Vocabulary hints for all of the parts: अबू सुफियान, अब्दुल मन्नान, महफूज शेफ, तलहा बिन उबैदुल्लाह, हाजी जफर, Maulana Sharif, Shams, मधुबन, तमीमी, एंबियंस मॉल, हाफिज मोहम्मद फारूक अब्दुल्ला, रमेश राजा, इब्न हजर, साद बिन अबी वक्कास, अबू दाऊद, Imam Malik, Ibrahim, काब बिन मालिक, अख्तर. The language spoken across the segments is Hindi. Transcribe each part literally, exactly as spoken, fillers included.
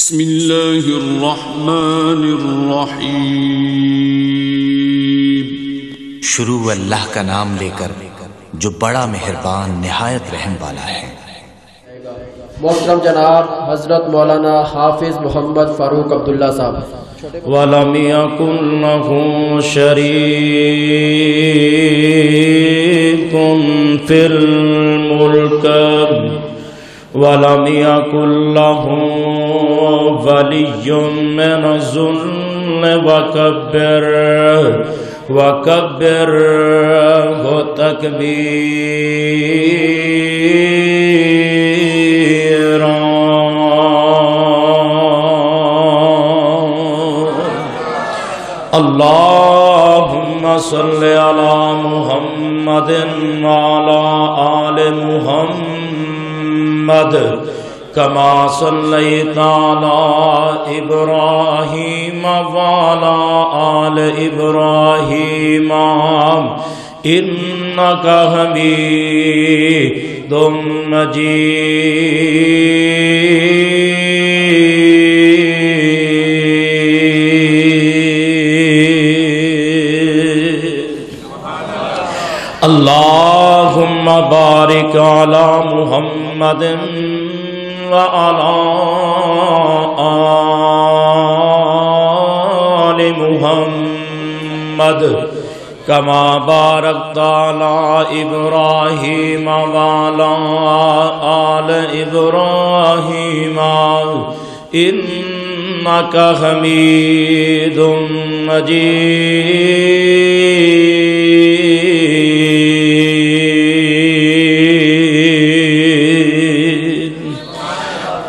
बिस्मिल्लाहिर्रहमानिर्रहीम। शुरू अल्लाह का नाम लेकर जो बड़ा मेहरबान निहायत रहम वाला है। मोहतरम जनाब हजरत मौलाना हाफिज मोहम्मद फारूक अब्दुल्ला साहब वाला मियाँ कुल्लहू शरीकुम फिल मुल्क वाला मियाँ कुल्लहू वलियुम मिन ज़ुल्म वकब्बिर वकब्बिर हो तकबीर। अल्लाहुम्मा सल्लि अला मुहम्मदिन व अला आलि मुहम्मद कमा सल्लैत अला इब्राहीम व अला आलि इब्राहीम इन्नका हमीदुम मजीद। अल्लाहुम्मा बारिक अला मुहम्मदिन व अला आलि मुहम्मद कमा बारकत अला इब्राहीम व अला आलि इब्राहीम इन्नका हमीदुम मजीद।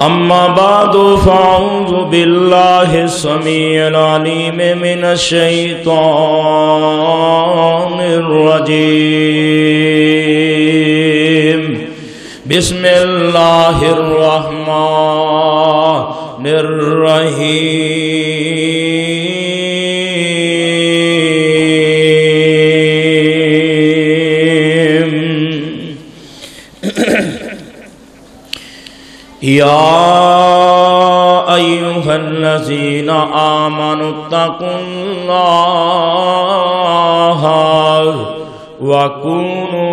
अम्मा बादु फाऊज़ु बिल्लाहि समीइल अलीम मिनश शैतानिर रजीम। बिस्मिल्लाहिर रहमानिर रहीम। या अय्युहल्लज़ीना आमनुत्तकुल्लाहा वकुनू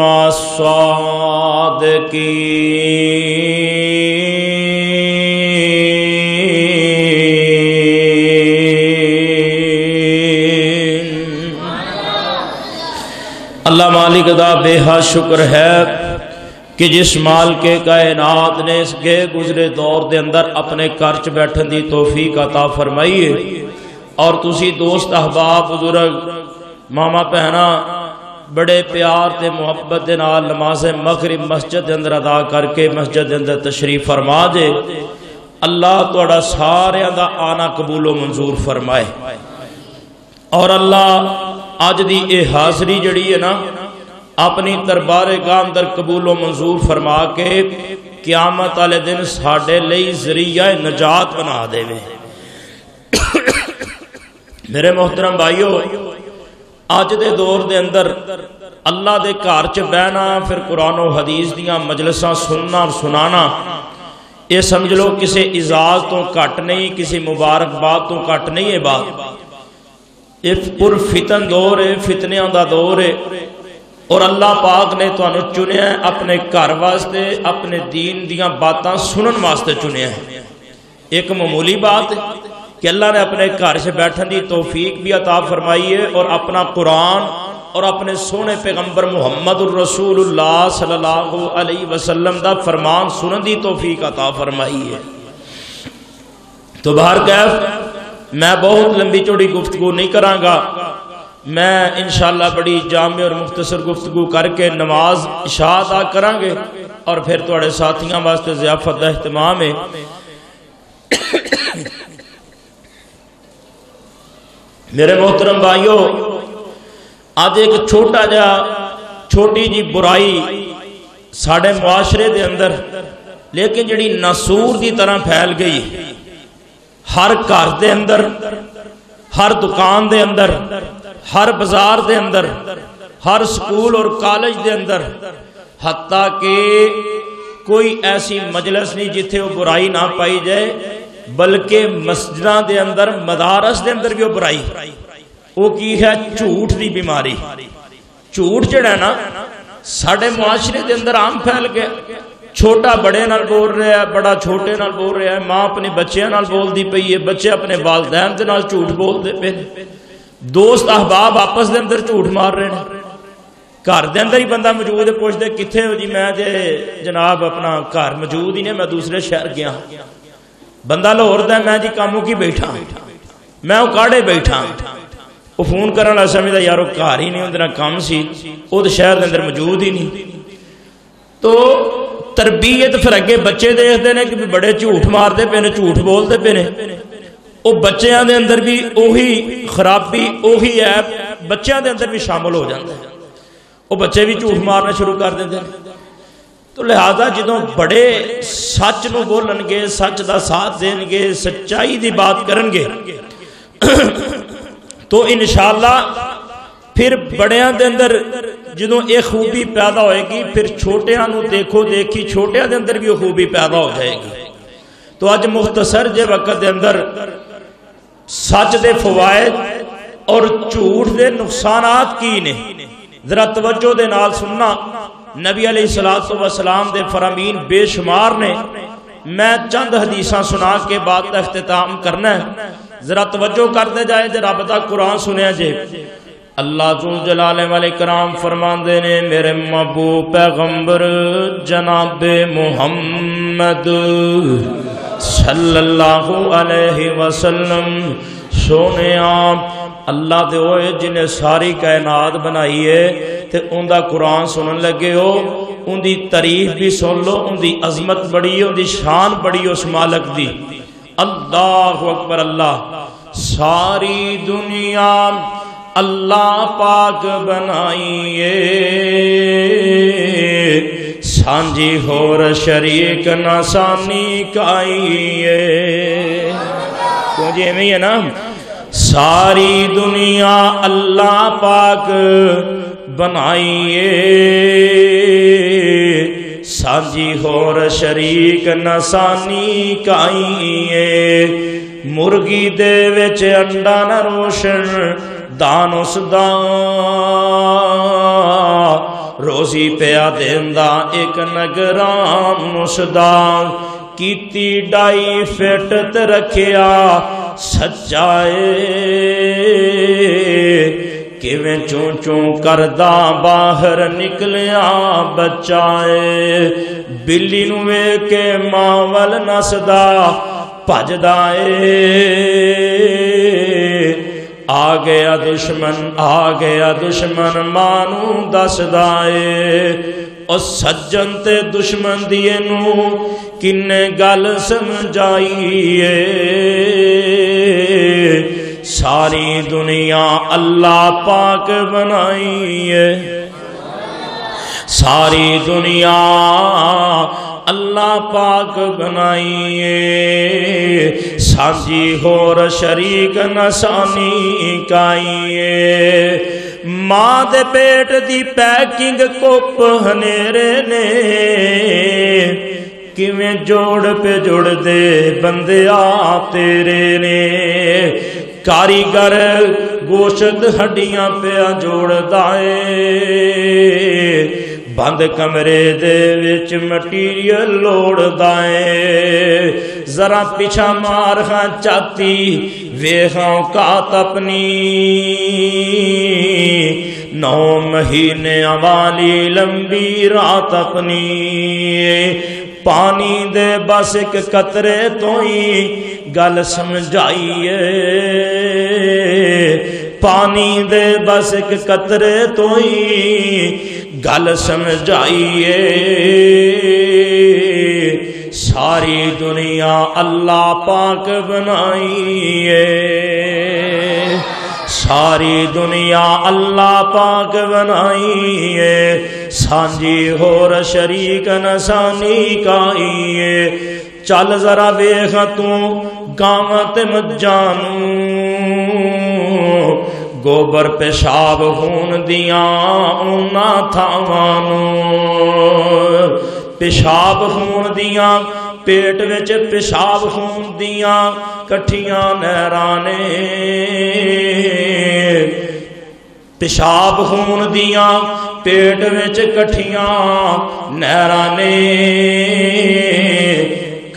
मास्सादिकीन। अल्लाह मालिक का बेहद शुक्र है कि जिस माल के कायनात ने इस गे गुजरे दौर के अंदर अपने घर च बैठन की तौफीक अता फरमाई है। और तुसी दोस्त अहबाब बुजुर्ग मामा भैना बड़े प्यार ते मुहब्बत के नाल नमाज़े मगरिब मस्जिद के अंदर अदा करके मस्जिद के अंदर तशरीफ फरमा दे। अल्लाह तुहाडा सारियां दा आना कबूलो मंजूर फरमाए। और अल्लाह अज दी यह हाज़री जिहड़ी है ना अपनी दरबारे गाह अंदर कबूलो मंजूर फरमा के क्यामत वाले दिन साडे लिए जरिया नजात बना देवे। मेरे मोहतरम भाईओ अज दे दौर दे अंदर अल्लाह दे घर च बहना फिर कुरानो हदीस दियां मजलसा सुनना और सुनाना ये समझ लो किसी इजाज़ तो घट नहीं, किसी मुबारकबाद तो घट नहीं। ये बात ये पुर फितन दौर है, फितनिया का दौर है। और अल्लाह पाक ने तुहानू चुनिया अपने घर वास्ते, अपने दीन दियां बातां सुनन वास्ते चुनिया। एक मामूली बात कि अल्लाह ने अपने घर से बैठन की तौफीक भी अता फरमाई है और अपना कुरान और अपने सोहने पैगंबर मुहम्मद रसूलुल्लाह सल्लल्लाहु अलैहि वसल्लम दा फरमान सुनन की तौफीक अता फरमाई है। तो बहर कैफ मैं बहुत लंबी चौड़ी गुफ्तगू नहीं करांगा। मैं इंशाअल्लाह बड़ी जामे और मुख्तसर गुफ्तगू करके नमाज इशा अदा करांगे और फिर थोड़े साथियों वास्ते ज़ियाफ़त का अहतमाम है। मेरे मोहतरम भाइयों आज एक छोटा जा छोटी जी बुराई साढ़े मुआशरे के अंदर लेकिन जड़ी नासूर की तरह फैल गई हर घर के अंदर, हर दुकान के अंदर, हर बाजार के अंदर, हर स्कूल और कॉलेज के अंदर, हत्ता के कोई ऐसी मजलिस नहीं जिथे वो बुराई ना पाई जाए बल्कि मस्जिदां दे अंदर मदारस दे अंदर भी वह बुराई वह की है झूठ की बीमारी। झूठ जिहड़ा ना साडे मुआशरे दे अंदर आम फैल गया। छोटा बड़े नाल बोल रहा है, बड़ा छोटे नाल बोल रहा है, माँ अपने बच्चों नाल बोलती पई है, बच्चे अपने वालदैन दे नाल झूठ बोलते पे ने, दोस्त अहबाब आपस के अंदर झूठ मार रहे हैं। घर के अंदर ही बंदा मौजूद है, पूछते कितने हो जी, मैं जे जनाब अपना घर मौजूद ही नहीं, मैं दूसरे शहर गया। बंदा लाहौर दा, मैं जी कामों की बैठा, मैं उकाड़े बैठा। वो फोन करने वाला समझदा यार घर ही नहीं, उनके नाल काम सी, वो तो शहर के अंदर मौजूद ही नहीं। तो तरबीयत फिर अगे बच्चे देखते हैं कि बड़े झूठ मारते पे ने, झूठ बोलते पे ने। वह बच्चों के अंदर भी उही खराबी, उही ऐप बच्चों के अंदर भी शामिल हो जाता है। वह बच्चे भी झूठ मारना शुरू कर देते हैं। तो लिहाजा जो बड़े सच न बोलनगे, सच का साथ देंगे, सच्चाई की बात करनगे तो इंशाअल्लाह फिर बड़िया के अंदर जो ये खूबी पैदा होएगी, फिर छोटिया नूं देखो देखी छोटिया के अंदर भी वह खूबी पैदा हो जाएगी। तो अज मुख्तसर जे वक्त के अंदर सच के फवायद और झूठ के नुकसानात की ने, जरा तवज्जो दे नाल सुनना। नबी अलैहिस्सलातु वस्सलाम के फरमीन बेशुमार ने, मैं चंद हदीसां सुना के बाद का इख्तिताम करना है। जरा तवज्जो करते जाए जे रब दा कुरान सुनिया जे। अल्लाह जू जलाले वाले कराम फरमांदे ने, मेरे महबूब पैगंबर जनाबे मुहम्मद सल्लल्लाहु अलैहि वसल्लम सोने अल्लाह दे ओए जिन्हें सारी कायनात बनाई है, ते उनका कुरान सुनन लगे हो, उनकी तारीफ भी सुन लो, उनकी अजमत बड़ी, उनकी शान बड़ी, उस मालक दी। अल्लाह अकबर। अल्लाह सारी दुनिया अल्लाह पाक बनाइए, सांझी होर शरीक ना सानी काइए। क्यों जी एवं है ना, सारी दुनिया अल्लाह पाक बनाइए, सांझी होर शरीक ना सानी काइए। मुर्गी दे विच अंडा ना रोशन दान उसदा, रोजी पिया देंदा एक नगराम नुसदा। कीती डाई फिट ते रखिया सच्चाए, किवें चूं चूं करदा बाहर निकलिया बचाए। बिल्ली नूं वेख के मावल नसदा भजदा ए, आ गया दुश्मन आ गया दुश्मन मानू दसदा ए। और सज्जन ते दुश्मन दिए नू किन्ने गल समझाइए, सारी दुनिया अल्लाह पाक बनाइए, सारी दुनिया अल्लाह पाक बनाइए, सांझी होर शरीक नसानी काइए। माँ दे पेट दी पैकिंग कुप हनेरे ने, किवें जोड़ पे जोड़ दे बंदे आ तेरे ने। कारीगर गोश्त हड्डियां पे जोड़दा ए, बंद कमरे दे विच मटीरियल लोड़दा ए। जरा पिछा मार खां चाती वेखां औकात अपनी, नौ महीने वाली लंबी रात अपनी। पानी दे बस एक कतरे तो ही गल समझाइए, पानी दे बस एक कतरे तो ही गल समझाइए, सारी दुनिया अल्लाह पाक बनाइए, सारी दुनिया अल्लाह पाक बनाइए, सांझी होर शरीक नसानी काइए। चल जरा वेख तू गावां ते मज्जां नूं, गोबर पेशाब होन दियां उन्हां थावां नूं, पेशाब होन दियां पेट विच पेशाब खून दियां कट्ठियां नहरां ने, पेशाब खून दियां पेट विच कट्ठियां नहरां ने,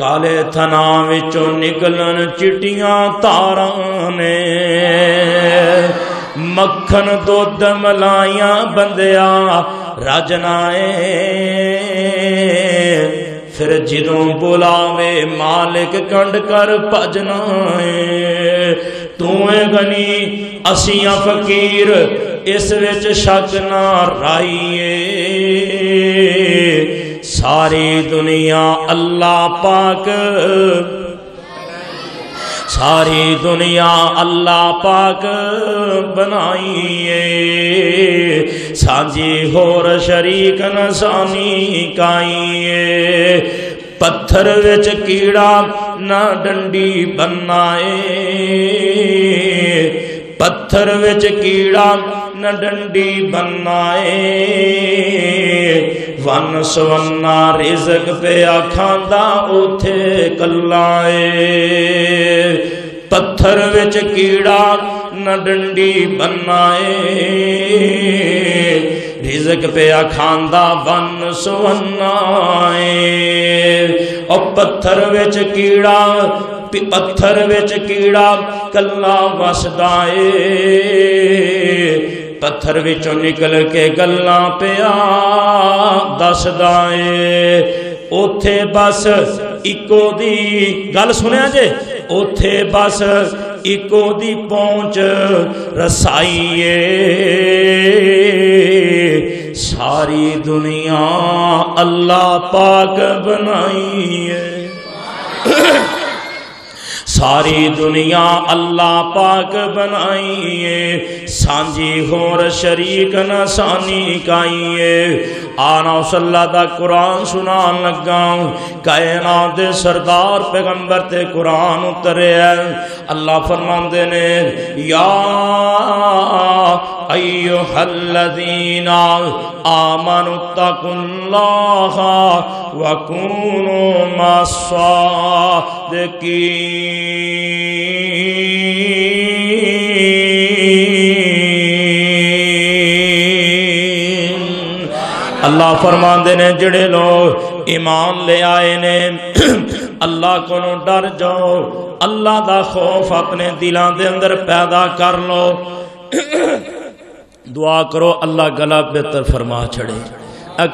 काले थना विचों निकलन चिट्टियां तारां ने, मक्खन दुध मलाइयां बंदिया रजनाए, फिर जिदों बुलावे मालिक कंड कर भजना है। तू है गनी असियां फकीर इस विच शक ना राइए, सारी दुनिया अल्लाह पाक, सारी दुनिया अल्लाह पाक बनाइए, सांझी होर शरीक न सानी काइए, पत्थर विच कीड़ा ना डंडी बनाए, पत्थर विच कीड़ा न डंडी बनाए, वन सवन्ना रिजक पे आखांदा उथे कल्लाए, पत्थर विच कीड़ा न डंडी बनाए, रिजक पे आखांदा वन सवन्ना ए, और पत्थर विच कीड़ा, पत्थर विच कीड़ा कल्ला वसदा ए, पत्थर विचों निकल के गल्ला पिया दसदा ए, उथे बस इको दी गल सुनिया जे, उथे बस इको दी पहुंच रसाई ए, सारी दुनिया अल्लाह पाक बनाई ए, सारी दुनिया अल्लाह पाक बनाइए, सांझी होर शरीक न सानी काइए। आना उसल्ला दा कुरान सुनान लगाऊं, कायनात दे सरदार पैगंबर ते कुरान उतरे है। अल्लाह फरमांदे ने या अय्युहल्लज़ीना आमनुत्तकुल्लाह व कुनू मास्सादिकीन। अल्लाह फरमांदे ने जड़े लोग ईमान ले आए ने अल्लाह को डर जाओ, अल्लाह का खौफ अपने दिलों के अंदर पैदा कर लो। दुआ करो अल्लाह गला बेहतर फरमा छड़े।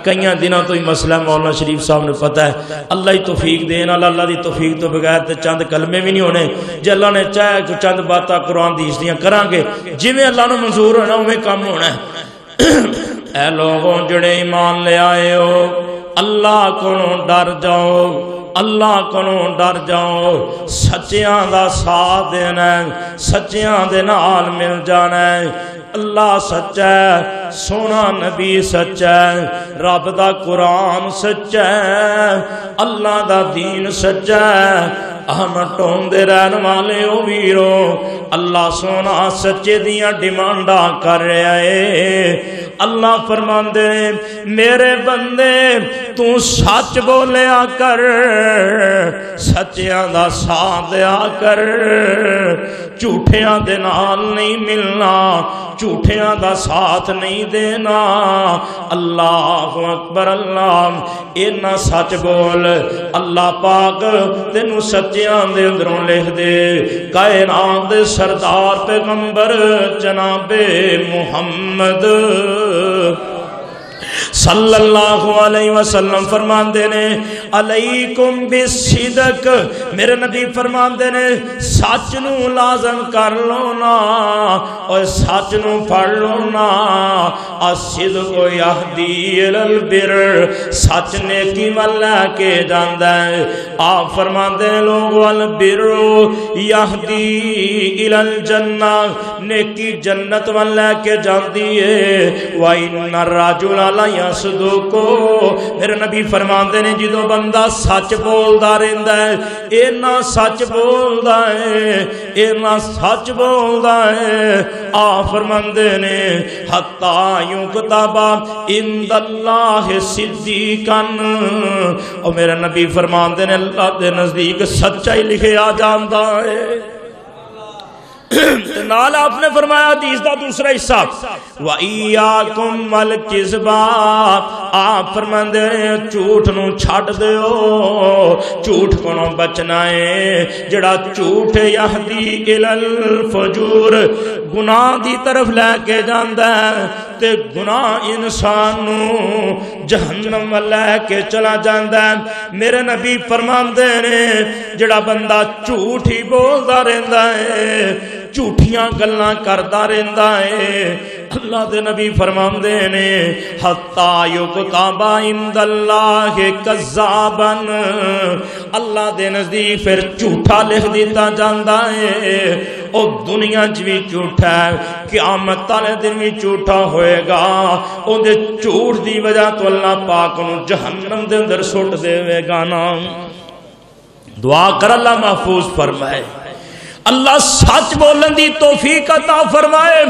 कई दिनों तो ही मसला मौलाना शरीफ साहब ने पता है, अल्लाह ही तौफीक देने वाला, अल्लाह की तौफीक तो बगैर तो चंद कलमे भी नहीं होने। जे अल्लाह ने चाहे तो चंद बातें कुरान दी इसलिए करांगे, जिवें अल्लाह नूं मंजूर होना उवें काम होना है। ऐ लोगों जिहड़े ईमान ले आए हो अल्लाह कोलों डर जाओ, अल्लाह कोलों डर जाओ, सच्चियां दा साथ देना, सच्चियां दे नाल मिल जाना। अल्लाह सच्चा है, सोना नबी सच्चा है, रब दा कुरान सच्चा है, अल्लाह दा दीन सच्चा है। अहमद टोंदे रहन वाले ओ वीरो, अल्लाह सोना सच्चे दियां डिमांडा कर रहा है। अल्लाह फरमांदे मेरे बंदे तू सच बोलिया कर, सच्चियां दा साथ दिया कर, झूठियां दे नाल नहीं मिलना, झूठियां दा साथ नहीं देना। अल्लाह अकबर अल्लाह, इन्ना सच बोल अल्लाह पाक तेनू सच्चियां दे अंदरों लिख दे। कायनात दे सरदार पैगंबर जनाबे मुहम्मद सल्लल्लाहु अलैहि वसल्लम फरमाते ने अलैकुम बिस्सिदक, मेरे नबी फरमाते ने सच नू लाजम कर लो ना, और सच नू फड़ लो ना। असिदकु यहदी इलल बिर्र, सच नेकी वल लैके जांदा है। आप फरमाते ने लोग वल बिर्रु यहदी इलल जन्ना, नेकी जन्नत वल लैके जांदी है। व इन्ना राजुला ला दस दो को। मेरे नबी फरमाते ने जो बंदा सच बोलता रहिंदा है, इन्ना सच बोलता है, इन्ना सच बोलता है। आ फरमाते ने हत्ता युक्तबा इंदल्लाह सिद्दीकन। और मेरे नबी फरमाते ने अल्लाह के नज़दीक सच्चा ही लिखिया जाता है। नाल आपने फरमाया हदीस का दूसरा हिस्सा वल किसबा, आप फरमाते झूठ नूं छड्ड दिओ, झूठ कोलों बचना है। जिहड़ा झूठ यहदी इलल फजूर, गुनाह की तरफ लैके जाता है, ते गुनाह इंसान नूं जहन्नम लैके चला जाता है। मेरे नबी फरमाते ने जिहड़ा बंदा झूठ ही बोलता रहता है, झूठियां गल्लां करदा रहिंदा है, अल्लाह दे नबी फरमांदे ने हत्ता युक्ताबा इंदल्लाह कज़ाबन, अल्लाह दे नज़दीक फिर झूठा लिख दिता जाता है। और दुनिया च भी झूठा है, क़यामत वाले दिन भी झूठा होएगा। उहदे झूठ की वजह तो अल्लाह पाक नूं जहन्नम दे अंदर सुट देवेगा ना। दुआ कर अल्लाह महफूज फरमाए, अल्लाह सच बोलने की तौफीक अता फरमाए।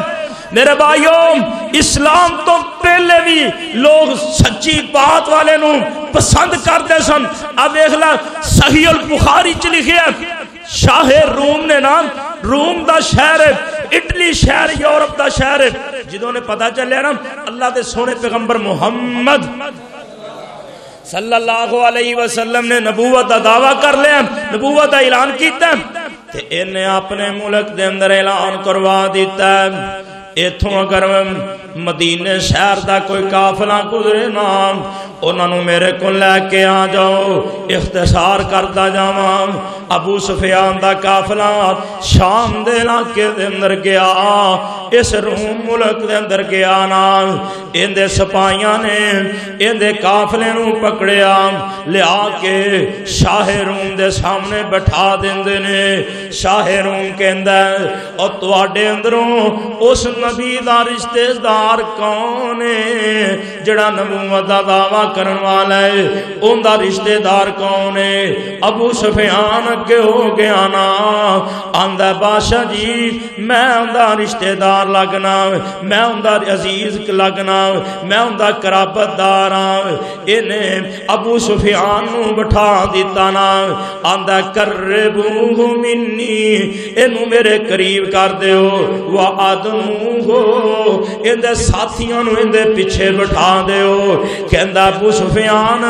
मेरे भाइयों, इस्लाम तो पहले भी लोग सच्ची बात वाले नूं पसंद करते सन। अब देखला सही अल बुखारी च लिखिया, शाह रूम ने ना, रूम का शहर है, इटली शहर, यूरोप का शहर है, जिदों ने पता चलिया ना अल्लाह के सोहने पैगंबर मुहम्मद सल्लल्लाहु अलैहि वसल्लम ने नबूवत का दावा कर लिया, नबूवत का ऐलान किया, ते इन्हें अपने मुल्क के अंदर ऐलान करवा दिता। इथों अगर मदीने शहर का कोई काफिला गुजरे ना, उन्होंने मेरे को लैके आ जाओ। इख्तिसार करता जावा, अबू सुफियान का काफिला शाम के इलाके के अंदर गया, इस रूम मुल्क के अंदर गया ना। इनके सिपाहियों ने इनके काफिले नूं पकड़िया, लिया के शाह रूम के सामने बिठा देंदे ने। शाह रूम कहंदा और तुहाडे अंदरों उस नबी का रिश्तेदार कौन है जिहड़ा नबूवत का दावा करन वाला है, उनका रिश्तेदार कौन है? अबू सुफियान अगे हो गया ना, आंदा बादशाह जी मैं उनका रिश्तेदार लगना, मैं उनका अजीज लगना, मैं उनका कराबतदार हाँ। इन्हें अबू सुफियान नूं बिठा दिता ना, आंदा करबूहु मिन्नी, इनू मेरे करीब कर दिओ। वाह आदमू हो, इनके साथियों नूं इनके पिछे बिठा दिओ। कहंदा अबू सुफियान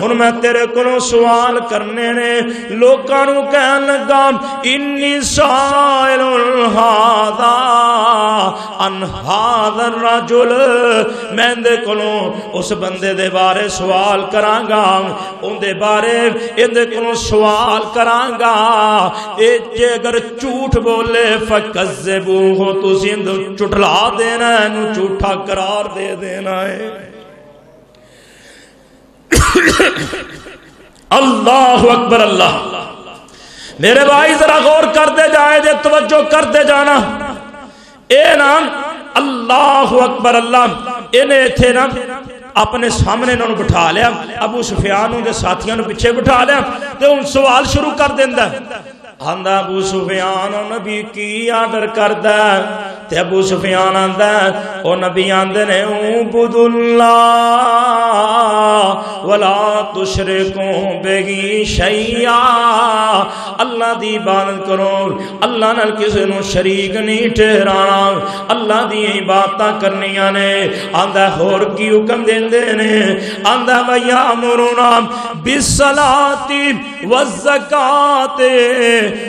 हुण मैं तेरे कोलों सवाल करने ने, लोकां नूं कहण लगा इन्नी साइलुल हादा अन हादा रजुल, मैं इहदे कोलों उस बंदे दे बारे सवाल करांगा, उहदे बारे इहदे कोलों सवाल करांगा। ए जे अगर झूठ बोले फकज़बूहु, तुसीं झुठला देना है, इहनूं झूठा करार दे देना है। अल्लाह अकबर अल्लाह। मेरे भाई जरा गौर करते जाए, जे तवज्जो करते जाना। ए ना अल्लाह अकबर अल्लाह। इन्हें इत्थे ना अपने सामने इन्होंने बिठा लिया, अबू सुफियान उनके साथियों ने पिछे बिठा लिया, तो उन सवाल शुरू कर देंदा। आंदा अबू सुफियान नबी की आर्डर करदा, ते अबू सुफियान आंदा ओ नबी आंदे ने उबुदुल्लाह वला तुशरिकू बिही शैया, अल्लाह दी इबादत करो, अल्लाह नाल किसी नूं शरीक नहीं ठहराना, अल्लाह दी इबादतां करनियां ने। आंदा होर की हुक्म देंदे ने? आंदा वया अमरुना बिस्सलाति वज़काते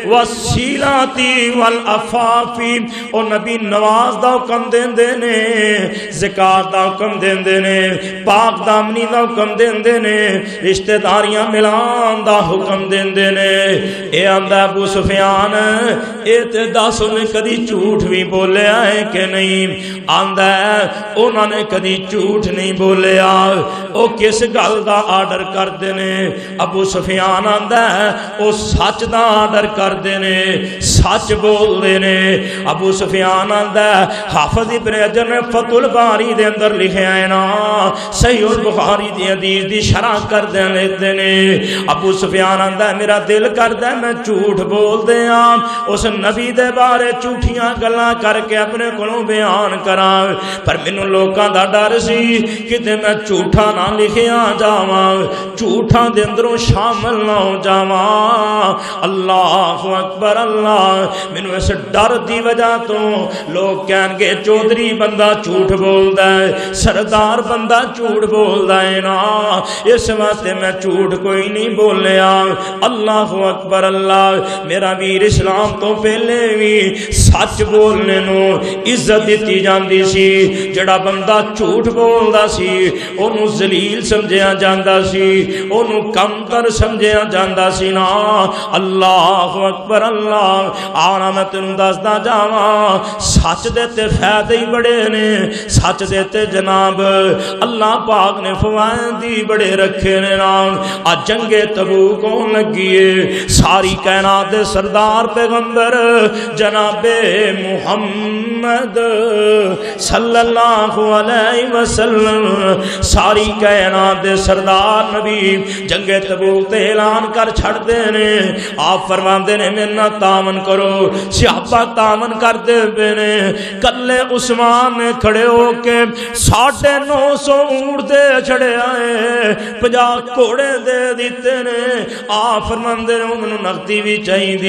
वसीलाती वल अफाफी, और नबी नमाज का हुक्म देंदे ने, ज़कात का हुक्म देंदे ने, पाक दामनी का हुक्म देंदे ने, रिश्तेदारियां मिलान का हुक्म देंदे ने। यह आंदा अबू सुफियान ये तो दस उन्हें कभी झूठ भी बोलिया है कि नहीं? आंदा उन्होंने कभी झूठ नहीं बोलिया। वो किस गल का आर्डर करते हैं? अबू सुफियान आंदा है वो सच का आर्डर इनकार करते ने, सच बोलते ने। अबू सुफियान आंदा हाफिज इब्न हजर ने फतुल बारी दे अंदर लिखया है ना, सहीह बुखारी दी हदीस दी शरह करदे लेते ने। अबू सुफियान आंदा मेरा दिल करदा मैं झूठ बोल दिया, उस नबी दे बारे झूठियां गल्लां करके अपने कोलों बयान करा, पर मैनूं लोकां दा डर सी किते मैं झूठा ना लिखया जावा, झूठा दे अंदरों शामिल ना हो जावा। अल्लाह अकबर अल्लाह, मैनूं इस डर दी वजह तो लोग कहणगे चौधरी बंदा झूठ बोलदा है, सरदार बंदा झूठ बोलदा है ना, इस वास्ते मैं झूठ कोई नहीं बोलिया। अल्लाह अकबर अल्लाह, मेरा वीर इस्लाम तो पहले भी सच बोलने नूं इज्जत दी जाती सी, जिहड़ा बंदा झूठ बोलदा सी उहनूं जलील समझिया जांदा सी, उहनूं कमतर समझिया जांदा सी ना। अल्लाह अकबर अल्लाह, आना मैं तैनूं दसदा जावां सच दे ते फायदे ही बड़े ने, सच दे ते जनाब अल्लाह पाक ने फवायद ही बड़े रखे ने ना। अज जंगे तबूक होण लगी है, सारी कायनात दे सरदार पैगंबर जनाबे मुहम्मद सल्लल्लाहु अलैहि वसल्लम, सारी कायनात दे सरदार नबी जंगे तबूक ते ऐलान कर छड़दे ने। आप फरमांदे ने मेरे नाल तामन करो, सियापा तामन करदे पे ने। कल्ले उस्मान ने खड़े होके साढ़े नौ सौ ऊंट दे छड़े आए, पचास घोड़े दे दिते ने। आप फरमांदे ने उन्होंने नकदी भी चाहिए है।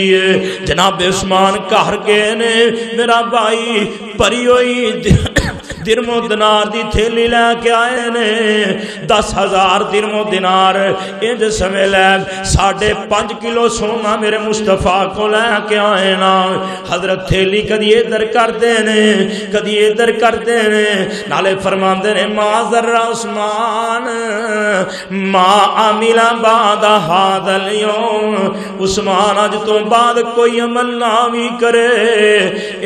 जनाबे उस्मान घर गए ने, मेरा भाई परी होई दिरमो दिनार दी थैली लैके आए ने, दस हजार दिरमो दिनार इंज समय लै साढ़े पांच किलो सोना मेरे मुस्तफा को लैके आए ना। हजरत थैली कदी इधर करते ने कदी इधर करते ने, नाले फरमाते ने माँ जर्रा उस्मान माँ आमिला बाद हादल यौम, उस्मान अज तो बाद कोई अमल ना भी करे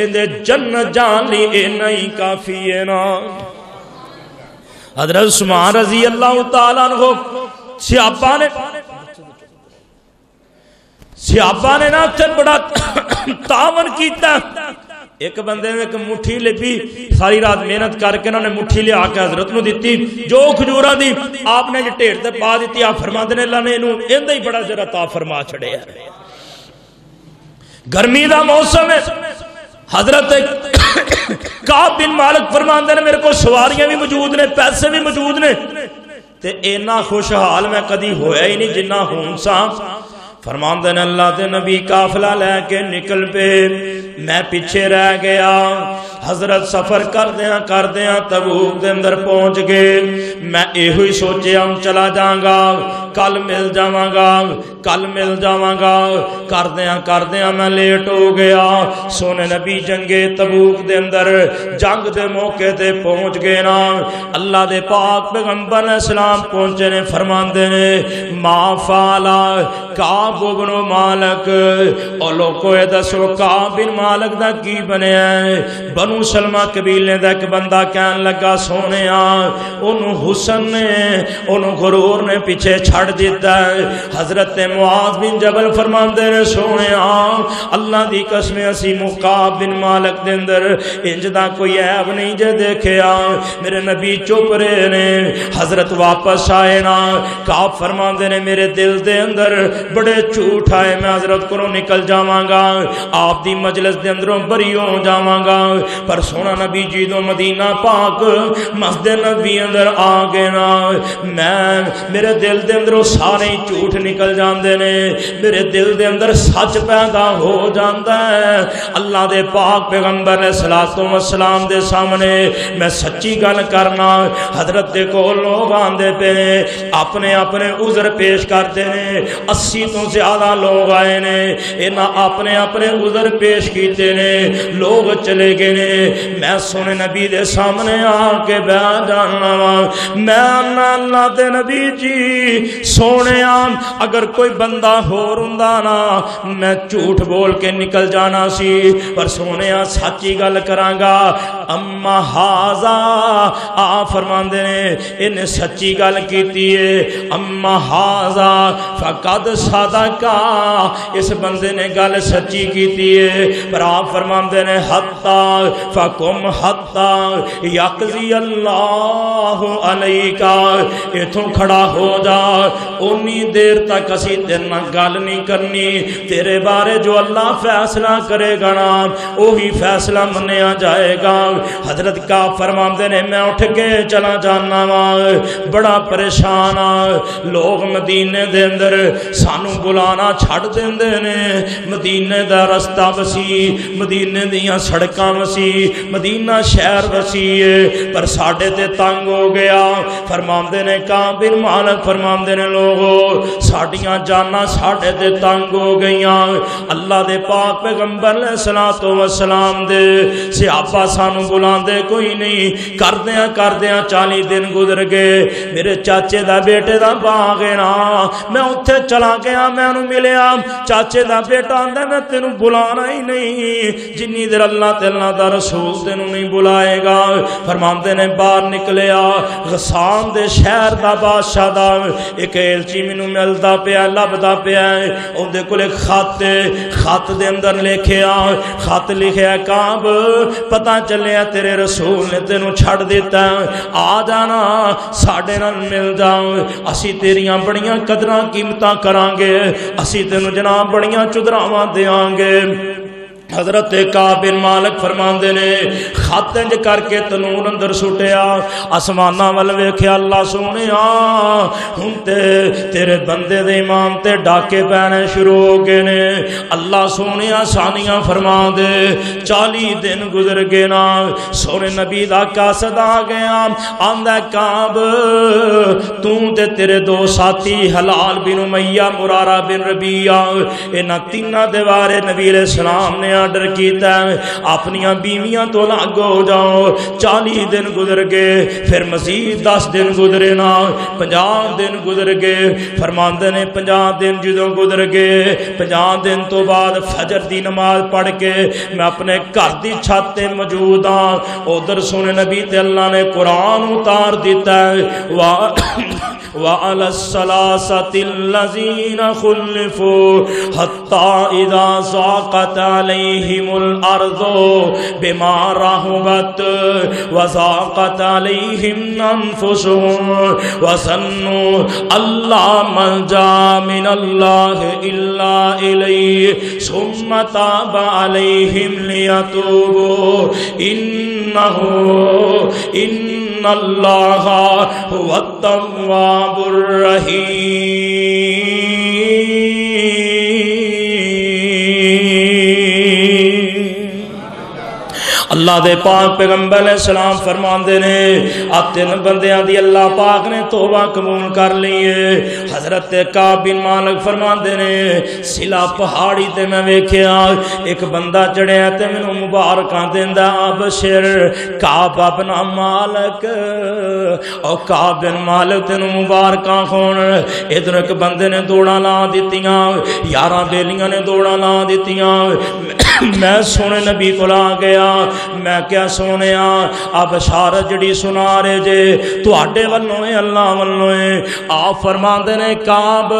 इंदे जन्नत जान ली ए नहीं काफी है। हज़रत उस्मान रज़ी अल्लाह ताला अन्हु सियापा ने सियापा ने ना उत्थे बड़ा तावन किया। एक बंदे ने एक मुट्ठी लिपी, सारी रात मेहनत करके उन्होंने मुट्ठी लिया के हजरत नूं दित्ती, जो खजूरां दी आपने जो ढेर ते पा दित्ती। आ फरमांदे ने अल्लाह ने इहनूं इंदा ही बड़ा जरा ता फरमा छड़िया। गर्मी का मौसम है, हजरत काब बिन मालिक फरमांदे ने मेरे को सवारियां भी मौजूद ने, पैसे भी मौजूद ने, ते इन्ना खुशहाल मैं कदी होया ही नहीं जिन्ना हूं सा। फरमांदे ने अल्लाह दे नबी काफिला लैके निकल पे, मैं पीछे रह गया। हजरत सफर करदियां करदियां तबूक दे अंदर पहुंच गए। मैं इहो ही सोचया हम चला जाऊंगा, कल मिल जावांगा कल मिल जावांगा। करदियां करदियां मैं लेट हो गया। सोने नबी जंगे तबूक दे अंदर जंग दे मौके ते पहुंच गए ना। अल्लाह दे पाक पैगंबर अलैहिस्सलाम पहुंचे ने, फरमांदे ने मां फाला काब बिन मालिक, और लोगों ये दसो काब बिन मालिक दा की बनिया है। बनु सलमा कबीले दा इक बंदा कहन लगा सोहणिया ओनू हुसन ने ओनू गुरूर ने पिछे छड़ दिता है। हजरत मुआज़ बिन जबल फरमांदे ने सोहणिया अल्लाह दी कसम असी मुकाब बिन मालिक दे अंदर इंज दा कोई ऐब नहीं जे देखया। मेरे नबी चुप रहे ने। हजरत वापस आए ना, काब फरमांदे ने मेरे दिल दे अंदर बड़े झूठ आए, मैं हजरत को निकल जावांगा, आप दी मजलिस दे अंदरों बरी हो जावांगा। पर सोना नबी जी दो मदीना पाक मस्जिद नबी अंदर आ गए ना, मैं मेरे दिल दे अंदरों सारे झूठ निकल जाते ने, मेरे दिल दे अंदर सच पैदा हो जाता है। अल्लाह दे पाक पैगंबर ने सलातो वसलाम दे सामने मैं सच्ची गल करना। हजरत दे कोल लोग आंदे पे ने, अपने अपने उजर पेश करते ने। अस्सी तो ज्यादा लोग आए ने, इन्हें अपने अपने उजर पेश किए ने, लोग चले गए ने। मैं सोने नबी दे सामने आके बैठ जाना वा, मैं अल्लाह दे नबी जी सोने आम, अगर कोई बंदा होर हुंदा ना मैं झूठ बोल के निकल जाना सी, पर सोने सच ही गल करांगा। अम्मा हाजा आ फरमांदे ने इन्हें सच्ची गल कीती है। अम्मा हाजा फकद सदका, इस बंदे ने गल सच्ची कीती है। पर आप फरमांदे ने हत्ता फकुम हत्ता यकजी अल्लाह अलैका, इथों खड़ा हो जा, उन्नी देर तक असी तेरे नाल गल नहीं करनी, तेरे बारे जो अल्लाह फैसला करेगा ना वही फैसला मनिया जाएगा। हजरत का फरमांदे ने मैं उठ के चला जाना वा, बड़ा परेशान आ, लोग मदीने दे अंदर सानू बुलाना छड़ देंदे ने। मदीने दा रस्ता वसी, मदीने दियां सड़कां वसी, मदीना शहर वसी है, पर साडे ते तंग हो गया। फरमांदे ने काबिल मालक फरमांदे ने लोगो साडियां जानां साडे ते तंग हो गईयां। अल्लाह दे पाक पैगंबर सल्लल्लाहु अलैहि वसल्लम दे सिआपा सानू बुलांदे कोई नहीं, करदियां करदियां चालीस दिन गुजर गए। मेरे चाचे दा बेटे दा बाग है ना, मैं उत्थे चला गया, मैं उन्हें मिलिया, चाचे दा बेटा आंदा मैं तेनू बुलाना ही नहीं, जिन्नी देर अल्लाह ते अल्लाह दा रसूल तेनू नहीं बुलाएगा। फरमांदे ने बाहर निकलिया, गसाम दे शहर दा बादशाह दा एक एलची मैनू मिलदा पिया, लभदा पिया, उहदे कोल खत, खत दे अंदर लिखिया, खत लिखिया काब पता चलिया तेरे रसूल ने तेनू छड़ दिता, आ जाना साडे नाल मिल जा, असी तेरियां बड़ियां कदरां कीमतां करांगे, असी तेनू जनाब बड़ियां चुदरावां देवांगे। हजरत का बिन मालक फरमांदे ने खत इंज करके तनूर अंदर सुटिया, आसमाना वाल वेख्या, अल्लाह सोने हुण ते तेरे बंदे दे इमाम ते डाके पैने शुरू हो गए ने। अल्लाह सोने सानिया फरमा दे, चाली दिन गुजर गए ना। सोने नबी दा कासद आ गया, आंदा काब तू ते तेरे दो साथी हलाल बिन उमैया, मुरारा बिन रबीया, इन्हां तीनां दे बारे नबी अलैहिस्सलाम ने आर्डर किया अपनी बीवियां तो अलग हो जाओ। चालीस दिन गुजर गए, फिर मजीद दस दिन गुजरे ना, पचास दिन गुजर गए। फरमांदे ने पचास दिन जो गुजर गए, पचास दिन तो बाद फजर की नमाज पढ़ के मैं अपने घर की छत पर मौजूद हाँ। उधर सुने नबी ते अल्लाह ने कुरान उतार दिता है, वाह वाल सलासतिल्लज़ीन खुल्लिफू हत्ता इदा ज़ाक़त अलैहिमुल अर्ज़ु बिमा रहबत व ज़ाक़त अलैहिम अनफुसुहुम व सन्नु अल्ला मलजा मिनल्लाहि इल्ला इलैहि सुम्मा ताबा अलैहिम लियतूबू इन्नहु इन्नल्लाहा हुवत तव्वाबुर अल्लाह दे पाक पैगंबर सलाम फरमांदे ने आ तीन बंदियां दी अल्लाह पाक ने तौबा कबूल कर ली है। हजरत का बिन मालक फरमांदे ने सिला पहाड़ी ते मैं वेख्या एक बंदा चढ़िया ते मैनू मुबारकां देंदा, अबशिर काब अपना मालक, और काब बिन मालक तेनू मुबारकां होण। इधर एक बंदे ने दौड़ा ला दित्तियां, यारां बेलियां ने दौड़ा ला दित्तियां। मैं सोने नबी कोल आ गया, मैं क्या सोने आ बशारत जड़ी सुना रहे जे तुहाडे वल्लों है अल्लाह वल्लों है। आप फरमांदे ने काब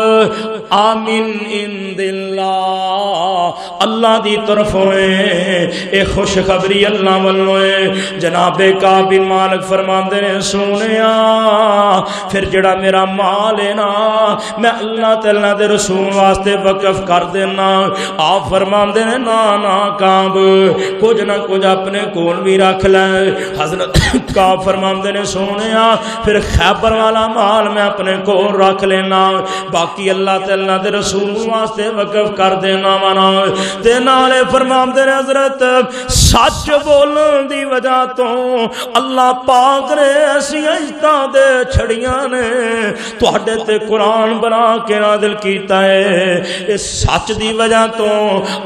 आमिन इंदिल्लाह, अल्लाह दी तरफों है खुशखबरी, अल्लाह वल्लों है। जनाबे काब बिन मालिक फरमांदे ने सोने आ फिर जड़ा मेरा माल है ना मैं अल्लाह ते अल्लाह दे रसूल वास्ते वकफ कर देना। आप फरमांदे ने ना ना काब कुछ ना कुछ अपने कोल भी रख लै। हजरत का फरमांदे ने सोने आ फिर खैबर वाला माल मैं अपने कोल रख लेना, बाकी अल्लाह ते अल्लाह दे रसूल वास्ते वकफ कर देना वाना। ते नाले फरमांदे ने हजरत सच बोलन दी वजह तो अल्लाह पाक ने ऐसियां इज्जतां दे छड़ियां ने तुहाडे ते कुरान बना के नाज़िल कीता है। इस सच दी वजह तो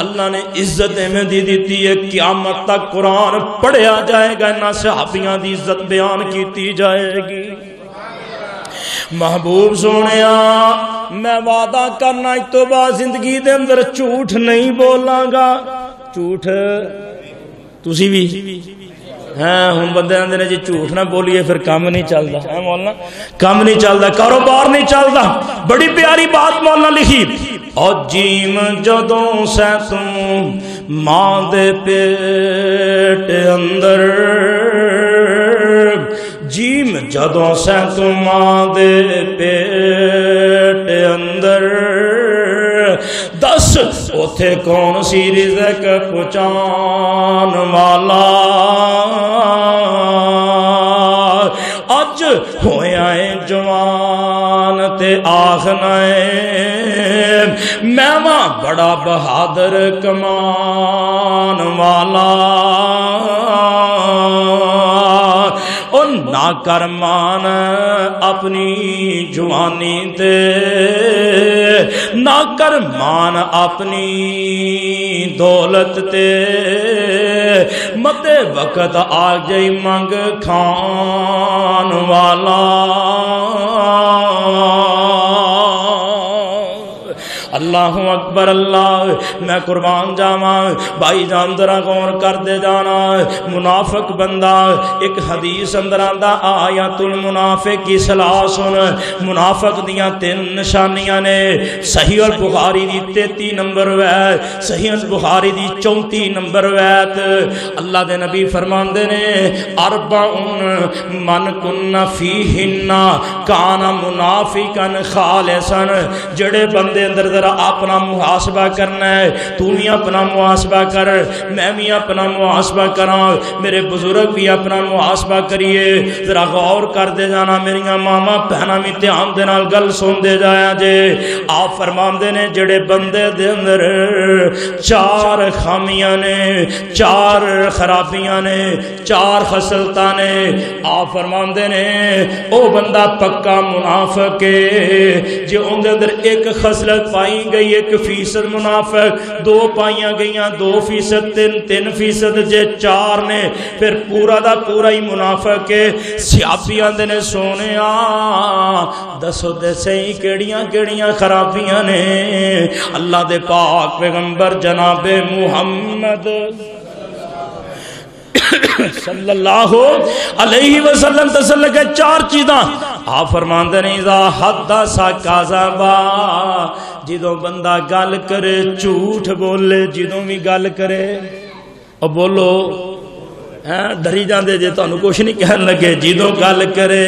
अल्लाह ने इज्जत इवें दी दित्ती है, क़यामत तक कुरान पढ़िया जाएगा, इन्हां सहाबियां दी इज्जत बयान की जाएगी। महबूब सोने मैं वादा करना इस तो बाद जिंदगी दे अंदर झूठ नहीं बोलांगा। झूठ तुसी भी हाँ हम बंदे आंदे ने जी झूठ ना बोलिए फिर काम नहीं चलता है मौलाना, काम नहीं चलता, कारोबार नहीं चलता। बड़ी प्यारी बात मौलाना लिखी और जीम जदों से तू मां दे पेट अंदर, जीम जदों से तू मां दे पेट अंदर, दस उथे कौन सी रिज़क पहुँचान वाला। अज होया है जवान ते आखना है मैं मां बड़ा बहादुर कमान वाला। ना कर मान अपनी जवानी ते, ना कर मान अपनी दौलत ते, मते वक्त आ गई मंग खान वाला। अल्लाह अकबर अल्लाह, मैं कुर्बान जावा भाई जान दरा गौर कर दे जाना। मुनाफिक बंदा एक हदीस अंदर आंदा आयातुल मुनाफिक की सलाह सुन। मुनाफिक दियाँ तीन निशानियां ने, सही अल बुखारी दी तेती नंबर वैत, सही अल बुखारी दी चौंती नंबर वैत। अल्लाह दे नबी फरमांदे ने अरबाउन मन कुन्ना फी हिन्ना काना मुनाफिकन खालिसन। जड़े बंदे अंदर अपना मुहासबा करना है, तू भी अपना मुहासबा कर, मैं भी अपना मुहासबा करा, मेरे बुजुर्ग भी अपना मुहासबा करिए। जरा गौर कर दे जाना, मेरिया मामा भैन भी ध्यान दे नाल गल सुनते जाया जे। आप फरमाते ने जेड़े बंदे दे अंदर चार खामियां ने, चार खराबियां ने, चार खसलता ने, आप फरमाते ने ओ बंदा पक्का मुनाफिक है। जे उनके अंदर एक खसलत पाई गई एक फीसद मुनाफिक, दो पाइया गई दो फीसद, तीन तीन फीसद, जे चार ने फिर पूरा दा पूरा ही मुनाफिक है। सियापी आंदे ने सोने दसो दे सही केड़ियां केड़ियां खराबियां ने। अल्लाह दे पाक पैगंबर जनाबे मुहम्मद सल्लल्लाहु अलैहि वसल्लम तसल के चार चीज़ां आप फरमांदे ने इज़ा हद्दसा काज़बा, जिदों बंदा गल करे झूठ बोले, जिदों भी गल करे और बोलो है डरी जाते जे तुहानू कुछ नहीं कहन लगे, जिदों गल करे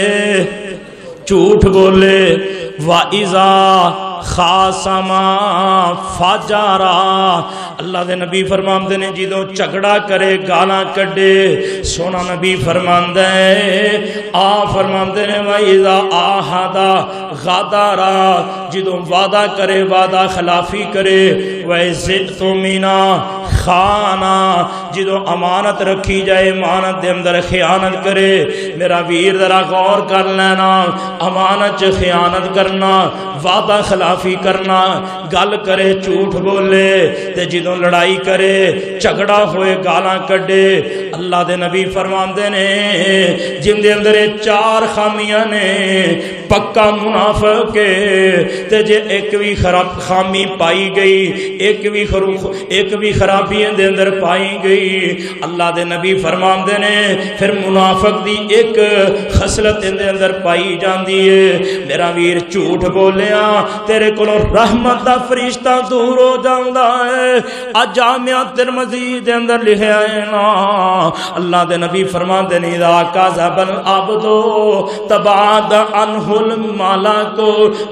झूठ बोले। वा इज़ा खासमा फाजारा, अल्लाह दे नबी फरमांदे ने जिदों झगड़ा करे गालां कड्डे। सोना नबी फरमांदा है आ फरमांदे ने वाइदा आहादा गादारा, जिदों वादा करे वादा खिलाफी करे। वैसे तो मीना खाना, जिदों अमानत रखी जाए अमानत दे अंदर खियानत करे। मेरा वीर जरा गौर कर लेना, अमानत च खियानत करना, वादा खिलाफी करना, गल करे झूठ बोले, ते जिदों लड़ाई करे झगड़ा होए गालां कड्डे। अल्लाह दे नबी फरमांदे ने जिंदे अंदर चार खामियां ने पक्का मुनाफिक है। ते जे एक भी खराब खामी पाई गई, एक भी खरू एक भी खराबी दे अंदर पाई गई, अल्लाह दे नबी फरमांदे ने फिर मुनाफिक दी एक खसलत दे अंदर पाई जाती है। मेरा वीर झूठ बोलिया तेरे कोलों रहमत दा फरिश्ता दूर हो जाता है। आज जामिया तिरमिज़ी दे अंदर लिखा है ना, अल्लाह दे नबी फरमांदे ने इज़ा काज़बल अब्दो तबादा अनहुल माला को,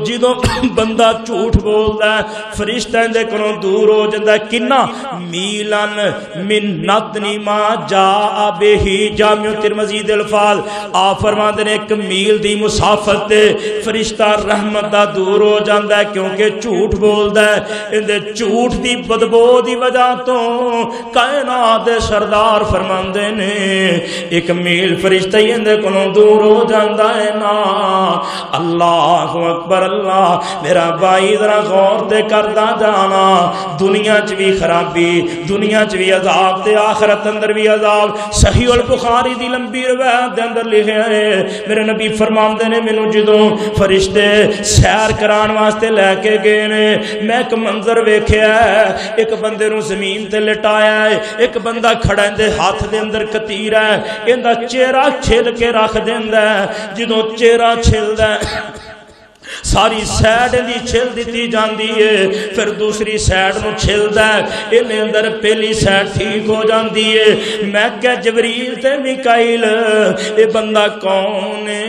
जिदों बंदा झूठ बोलता है फरिश्ता दे कोलों दूर हो जाता है। किन्ना लन मिन नदनी मा जा बेही, जामियो तिरमिज़ी दे अल्फाज़ आप फरमाते ने एक मील दी मुसाफत ते फरिश्ता रहमत दा दूर हो जाता है, क्योंकि झूठ बोलता है। इंदे झूठ दी बदबू दी वजह तो कायनात दे सरदार फरमाते ने एक मील फरिश्ता ही इंदे कोलों दूर हो जाता है ना। अल्लाह अकबर अल्लाह। मेरा भाई जरा गौर ते करदा जाना, दुनिया च भी खराबी, दुनिया च भी अजाब ते आखरत अंदर भी अजाब। सहीह अल बुखारी दी लंबी रिवायत दे अंदर लिखिया है मेरे नबी फरमांदे ने मैनू जदों फरिश्ते सैर कराने वास्ते लैके गए ने, मैं एक मंजर वेख्या, एक बंदे नूं जमीन ते लिटाया है, एक बंदा खड़ा इंदे हाथ दे अंदर कतीर है, इंदा चेहरा छिल के रख देंदा है। जदों चेहरा छिलदा सारी सैड की छिल दी जाती है, फिर दूसरी सैड में छिलता है, इन अंदर पहली सैड ठीक हो जाती है। मैं क्या जबरील ते मिकाइल ये बंदा कौन है,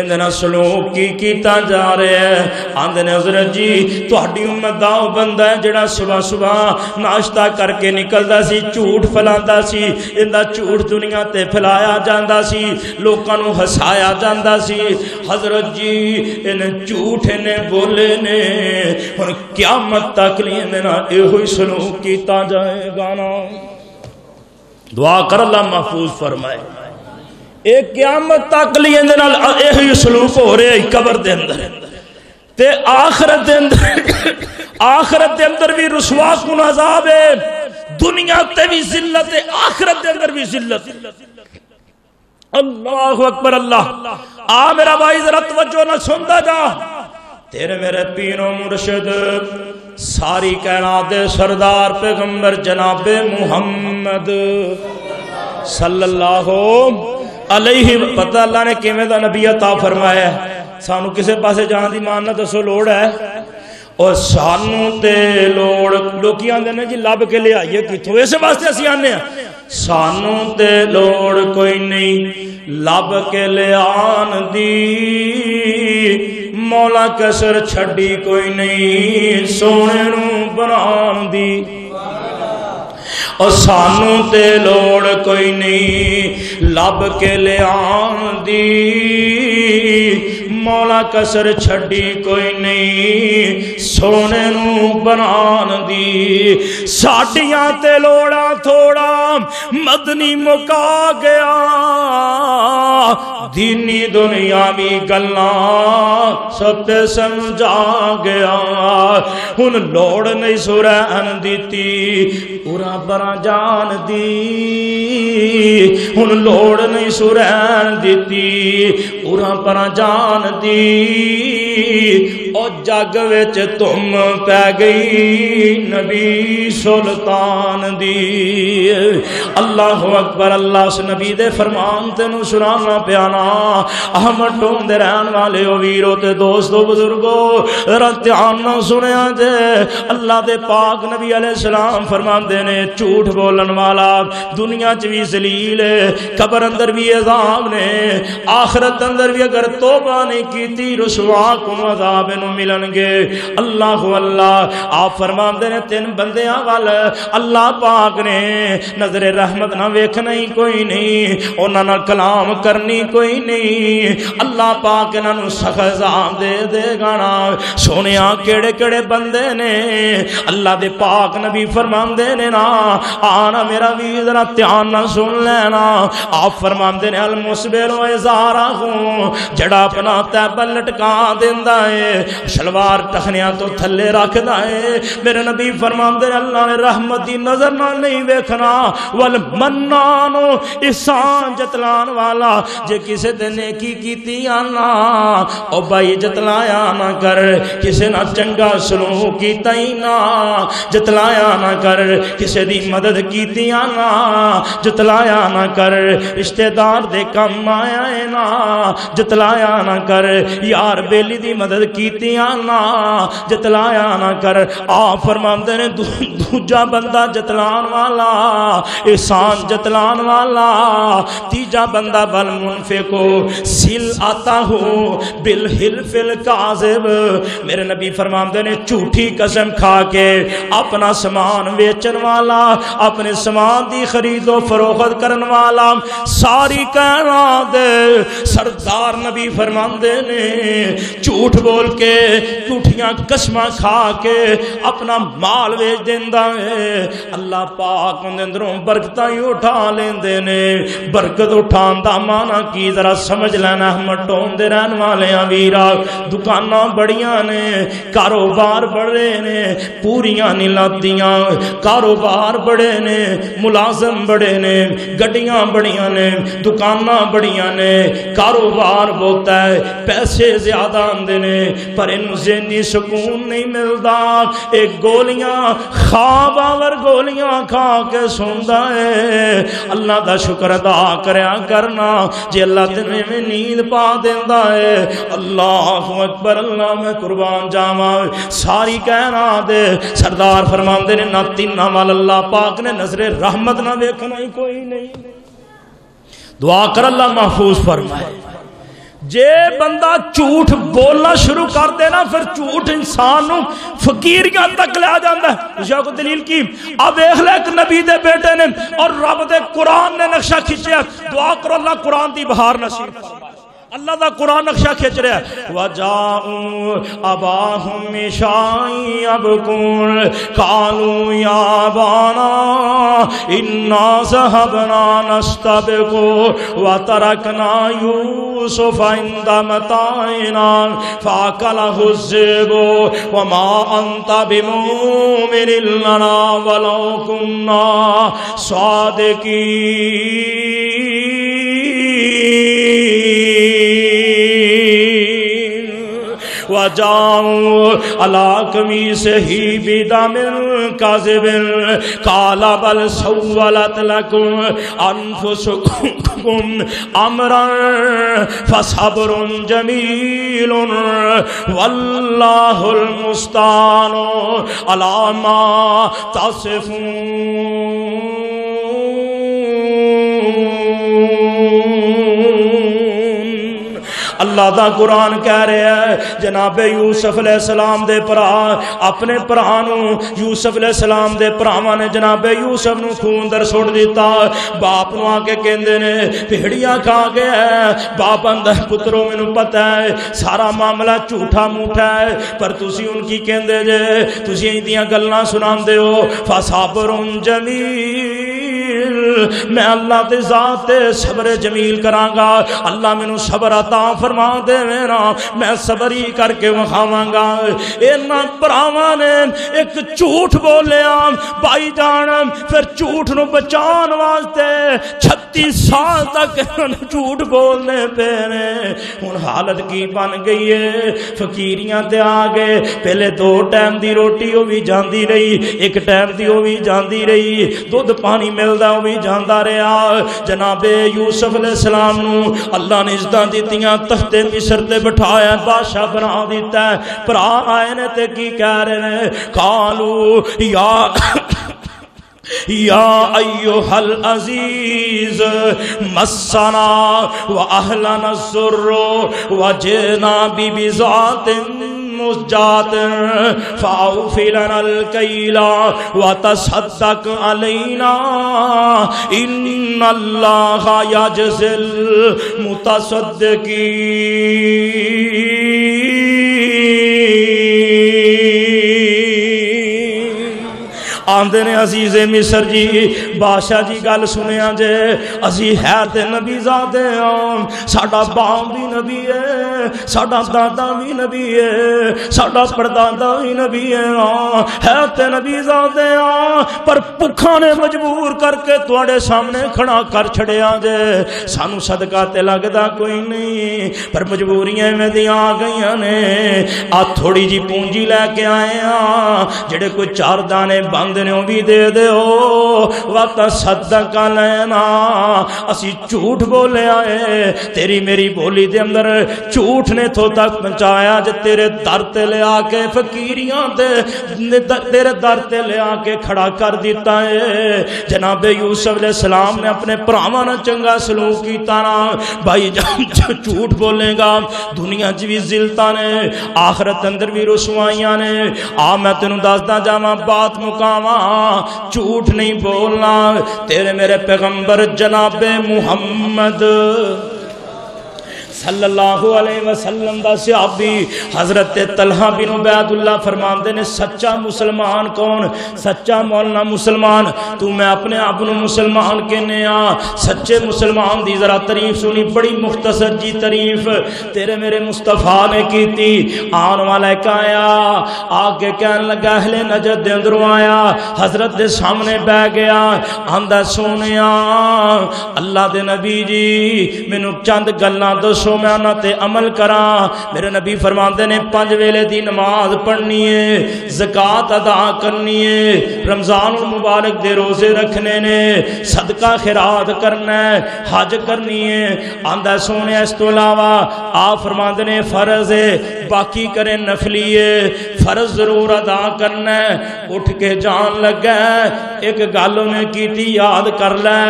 इन्हें सलूक की किया जा रहा है। आंदे ने हज़रत जी तुहाडी उम्मत दा ओह बंदा है जिहड़ा सुबह सुबह नाश्ता करके निकलदा सी, झूठ फैलांदा सी, इहदा झूठ दुनिया ते फैलाया जांदा सी, लोकां नूं हसाया जांदा सी। हज़रत जी इन्हें झूठ ने बोले ने, हुण क़यामत तक इहदे नाल इहो ही सलूक किया जाएगा ना। दुआ कर अल्लाह महफूज फरमाए। एक क़यामत तक लिए यही सलूक हो रहा है कबर के अंदर ते आखरत के अंदर। आखरत के अंदर भी रुसवा कुन अज़ाब है, दुनिया ते भी ज़िल्लत है, आखरत के अंदर भी ज़िल्लत। अल्लाह अकबर अल्लाह। आ मेरा भाई जरा तवज्जो ना सुनता जा, तेरे मेरे पीरो मुर्शद सारी कायनात दे सरदार पैगंबर जनाबे मुहम्मद सल्लल्लाहु अलैहि। पता अल्लाह ने किवें दा नबी अता फरमाया, सानू किसी पासे जाण दी मान ना दसो लोड़ है। और सानू ते लोड़ लोकी आंदे ने जी लभ के लिआइए कित्थों, इस वास्ते असीं आने आ सानू ते लोड़ कोई नहीं, लभ के लिआन दी मौला कसर छड्डी कोई नहीं, सोने नू बनाउण दी और सानू ते लोड़ कोई नहीं, लभ के लिआन दी मौला कसर छड्डी कोई नहीं, सोने नू बनान दी। साडियां ते लोड़ा थोड़ा मदनी मुका गया, दीनी दुनियावी गल्लां सब ते समझा गया। हुन लोड़ नहीं सुरैन दीती पूरा बरा जान दी, हुन लोड़ नहीं सुरैन दीती पूरा बरा जान दी। और जग विच तुम पै गई नबी सुल्तान दी। अल्लाह अकबर अल्लाह। उस नबी दे फरमान तेनू सुनाना प्याना। अहमद टोम दे रहन वाले ओ वीरो ते दोस्तो बुजुर्गो जरा ध्यान नाल सुनिया जे। अल्लाह दे पाक नबी अलैहिस्सलाम फरमांदे ने झूठ बोलन वाला दुनिया च भी जलील है, कबर अंदर भी अज़ाब ने, आखरत अंदर भी अगर तौबा नहीं कीती रुसवा कुन अज़ाब मिलणगे। अल्लाह अल्लाह। आप फरमांदे ने तीन बंदियां वाल अल्लाह पाक ने नजरे रहमत ना वेखना ही कोई नहीं, उन्हां नाल कलाम करनी कोई नहीं, अल्लाह पाक इन्हां नूं सख्त अज़ाब दे देगा ना। सुनिया केड़े केड़े बंदे ने अल्लाह दे पाक नबी फरमांदे ने ना। आना मेरा वीर जरा ध्यान नाल सुन लेना। आप फरमांदे ने अल मुसबिरु इज़ारहू, जड़ा अपना तैबा लटका दिंदा है, शलवार टखनिया तो थले रखदा है। मेरे नबी फरमांदे अल्लाह ने रहमत दी नजर नाल नहीं वेखना। वल मन्नान एहसान जतलान वाला, जे किसी ते नेकी कीती आना ओ भाई जतलाया ना कर, किसी ना चंगा सलूक कीता ही ना जतलाया ना कर, किसी दी मदद कीती आना जतलाया ना कर, रिश्तेदार दे कम आया है ना जतलाया ना कर, यार बेली दी मदद की ना जतलाया ना कर। आप फरमांदे ने दूजा बंदा जतलान वाला एहसान जतलान वाला, तीजा बंदा बल मुनफिको सिल आता हो बिल हिल फिल काज़िब। मेरे नबी फरमांदे ने झूठी कसम खा के अपना समान बेचन वाला, अपने समान की खरीदो फरोख्त करने वाला, सारी कायनात सरदार नबी फरमांदे ने झूठ बोल के के झूठियां कसमां खा के अपना माल वेच देंदा है। अल्लाह पाक उनके अंदरों बरकतां ही उठा लेंदे ने। बरकत उठाण दा माना की जरा समझ लेना। मटोंदे रहण वाले वीरा दुकानां बड़ियां ने, कारोबार बड़े ने, पूरियां नहीं लादियां, कारोबार बड़े ने, मुलाजम बड़े ने, गड्डियां बड़ियां ने, दुकानां बड़ियां ने, कारोबार बहुत है, पैसे ज्यादा आंदे ने, पर इन्हूं ज़हनी सुकून नहीं मिलता। एक गोलियां ख्वाब आवर गोलियां खा के सौंदा है। अल्लाह दा शुक्र अदा करया करना जे अल्लाह तेरे में नींद पा देंदा है। अल्लाहु अकबर, अल्लाह मैं कुर्बान जावा। सारी कहना दे सरदार फरमाते ने ना तीना वाल अल्लाह पाक ने नजरे रहमत ना देखना ही कोई नहीं। दुआ कर अल्लाह महफूज फरमाए। जे बंदा झूठ बोलना शुरू कर देना फिर झूठ इंसान फकीरियां तक लिया जाता है। को दलील की अब देख लै एक नबी दे बेटे ने और रब दे कुरान ने नक्शा खिंचा। दुआ करो अल्लाह कुरान की बहार नसीब। अल्लाह का कुरान नक्शा खिंच रहा है। वजाऊ अबाहुम शाई अबकुन कालू या बाना इन्ना सहबना नस्तबको व तरकना यूसुफ इंद मताइना फाकलहु ज़िबो व मा अंत बिमुमिन लना वलौ कुन्ना सादिकीन। वजाऊ अलाकमी से ही बिदामिन काज़िबिन काला बल सव्वलत लकुम अनफुसुकुम अमरन फसबरुन जमीलुन वल्लाहुल मुस्तानो अला मा तसिफून। अल्लाह दा कुरान कह रहा है जनाबे यूसुफ अलैहिस्सलाम दे भरा अपने भरा यूसुफ अलैहिस्सलाम दे भरावां ने जनाबे यूसुफ नूं खून दर सुट दिता। बाप नूं आके कहंदे ने भेड़ियां खा गया। बाप आंदा पुत्रो मैनूं पता है सारा मामला झूठा मूठा है, पर तुसीं हुण की कहंदे जे, तुसीं इंदियां गल्लां सुणांदे हो। फसबरुन जमील, मैं अल्लाह दे ज़ात ते सब्र जमील करांगा। अल्लाह मैनूं सब्र अता फरमा देवे ना, मैं सबरी करके विखावांगा। इन्हां भरावां ने एक झूठ बोलिया भाई जान, फिर झूठ नूं बचाण वास्ते छत्तीस साल तक झूठ बोलने पे ने। हुण हालत की बन गई है, फकीरियां ते आ गए। पहले दो टाइम की रोटी हो भी जाती रही, एक टाइम की हो भी जाती रही, दुध पानी मिलता हो भी जाता रहा। जनाबे यूसुफ अलैहिस्सलाम नूं अल्लाह ने इज्जतां दित्तियां, तख्ते मिस्र ते बिठाया, बादशाह बना दिता है। भरा आए ने ते की कह रहे ने, कालू या या अय्युहल अजीज मस्सना व अहलना जुर्रो व जेना बिबिजातिन आंदे ने। अजीजे मिसर जी, बादशाह जी गल सुनिया जे, असी है ते नबी ज़ादे आम, साडा बाप भी नबी है, साडा दादा भी नबी है, साडा परदादा भी नबी है, हां है ते नबी ज़ादे आम, पर भुखा ने मजबूर करके तुहाडे सामने खड़ा कर छड़िया जे। सानू सदका ते लगदा कोई नहीं, पर मजबूरियां इवें दियां आ गईयां ने। आ थोड़ी जी पूंजी लैके आए हां, जेड़े कोई चार दाने बन भी दे दे सदका लेना। असी झूठ बोले आए, तेरी मेरी बोली दे अंदर झूठ ने तो तक पहुंचाया जे तेरे दर ते ले आके फकीरियां ते तेरे दर ते ले आके खड़ा कर दिता है। जनाबे यूसुफ अलैहिस्सलाम ने अपने भरावां नाल चंगा सलूक कीता ना। भाई झूठ बोलेगा दुनिया च भी जिलतां ने, आखरत अंदर भी रुसवाइयां ने। आ मैं तैनूं दसदा जावां, बात मुकाम, झूठ नहीं बोलना। तेरे मेरे पैगंबर जनाबे मुहम्मद सल्लल्लाहु अलैहि वसल्लम दा सहाबी हजरत तलहा बिन उबैदुल्लाह फरमांदे ने सच्चा मुसलमान कौन? सच्चा मौलाना मुसलमान। तू मैं अपने आप को मुसलमान कहने आ। सच्चे मुसलमान दी जरा तारीफ सुनी, बड़ी मुख्तसर जी तारीफ तेरे मेरे मुस्तफा ने की थी। आने वाला आया, आके कहने लगा अहले नजद दे अंदरों आया, हजरत दे सामने बैठ गया। आंदा सोनिया अल्लाह दे नबी जी मैनू चंद गल्लां दसो, मैं उन्हां ते अमल करा। मेरे नबी फरमांदे ने पंज वेले दी नमाज पढ़नी है, ज़कात अदा करनी है, रमजान मुबारक दे रोजे रखने ने, सदका खैरात करना है, हज करनी है। आंदा सोने इस तो अलावा आ फरमांदे ने फर्ज है, बाकी करे नफली है, फर्ज जरूर अदा करना है। उठ के जान लगा, एक गल उन्हें की याद कर लै,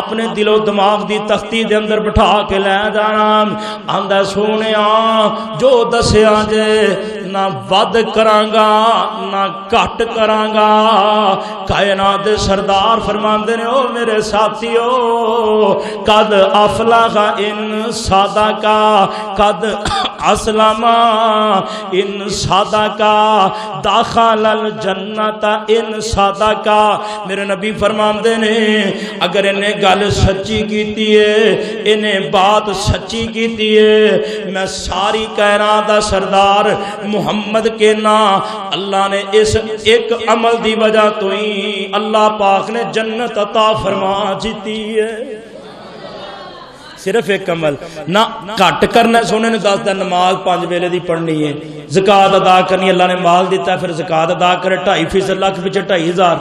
अपने दिलो दिमाग की तख्ती दे अंदर बिठा के लै जाना। आंदा सोने जो दस्या जे ना वध करांगा ना घट करांगा। कायनात दे सरदार फरमांदे ने ओ मेरे साथियो, कद अफलाहा इन सादाका, कद असलामा इन सादाका, दाखलल जन्नता इन सादाका। मेरे नबी फरमांदे ने अगर इन्हें गल सच्ची कीती है, इन्हें बात सच्ची कीती है, मैं सारी कायनात दा सरदार मुहम्मद के ना। अल्लाह ने इस एक अमल की वजह तो ही अल्लाह पाक ने जन्नत अता फरमा जीती है। सिर्फ एक अमल ना घट करना, सोने ने दसदा नमाज पांच वेले की पढ़नी है, ज़कात अदा करनी। अल्लाह ने माल दिता फिर ज़कात अदा करे, ढाई फीसद लख पिछे ढाई हजार।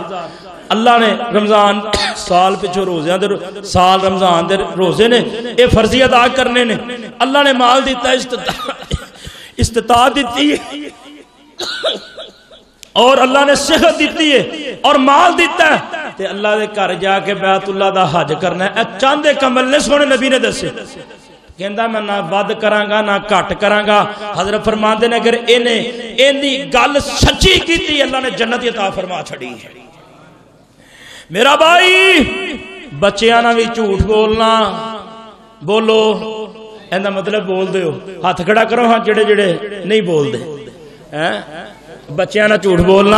अल्लाह ने रमजान साल पिछो रोजे दे साल रमजान दे रोजे ने यह फर्जी अदा करने ने। अल्लाह ने माल दिता, इस्तिताअत दी और अल्लाह ने सेहत दी है और माल दिता है, ते अल्लाह दे घर जाके बैतुल्लाह दा हज करना है। चांदे कमल ने सोने नबी ने दसे कहंदा मैं ना वध करांगा ना घट करांगा। हजरत फरमांदे ने अगर इहने इहदी गल सच्ची कीती, अल्लाह ने जन्नत अता फरमा छड़ी है। मेरा भाई बच्चियां नाल भी झूठ बोलना, बोलो इहदा मतलब बोल दे, हाथ खड़ा करो। हाँ, जेड़े जेड़े नहीं बोलते हैं बच्चों ने झूठ बोलना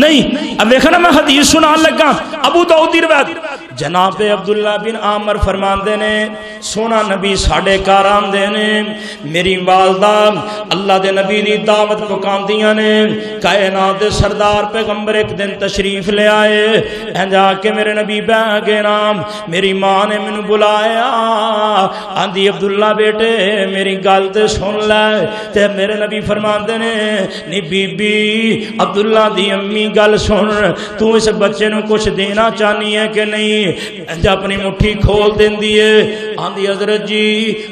नहीं। अब देखना मैं हदीस सुना लगा, अबू दाऊद दी रिवायत। जनाब अब्दुल्ला बिन आमर फरमांदे ने सोना नबी साढ़े घर आंदे ने, मेरी वालदा अल्लाह दे नबी दी दावत पकांदियां ने। कायनात दे सरदार पैगंबर एक दिन तशरीफ ले आए, इंजा के मेरे नबी बह गए नाम। मेरी मां ने मैनू बुलाया, आंदी अब्दुल्ला बेटे मेरी गल ते सुन लै। ते मेरे नबी फरमांदे ने नी बीबी अब्दुल्ला दी अम्मी गल सुन, तू इस बच्चे नू कुछ देना चाहनी है कि नहीं? अपनी मुट्ठी खोल देंदी है, आंदी हजरत जी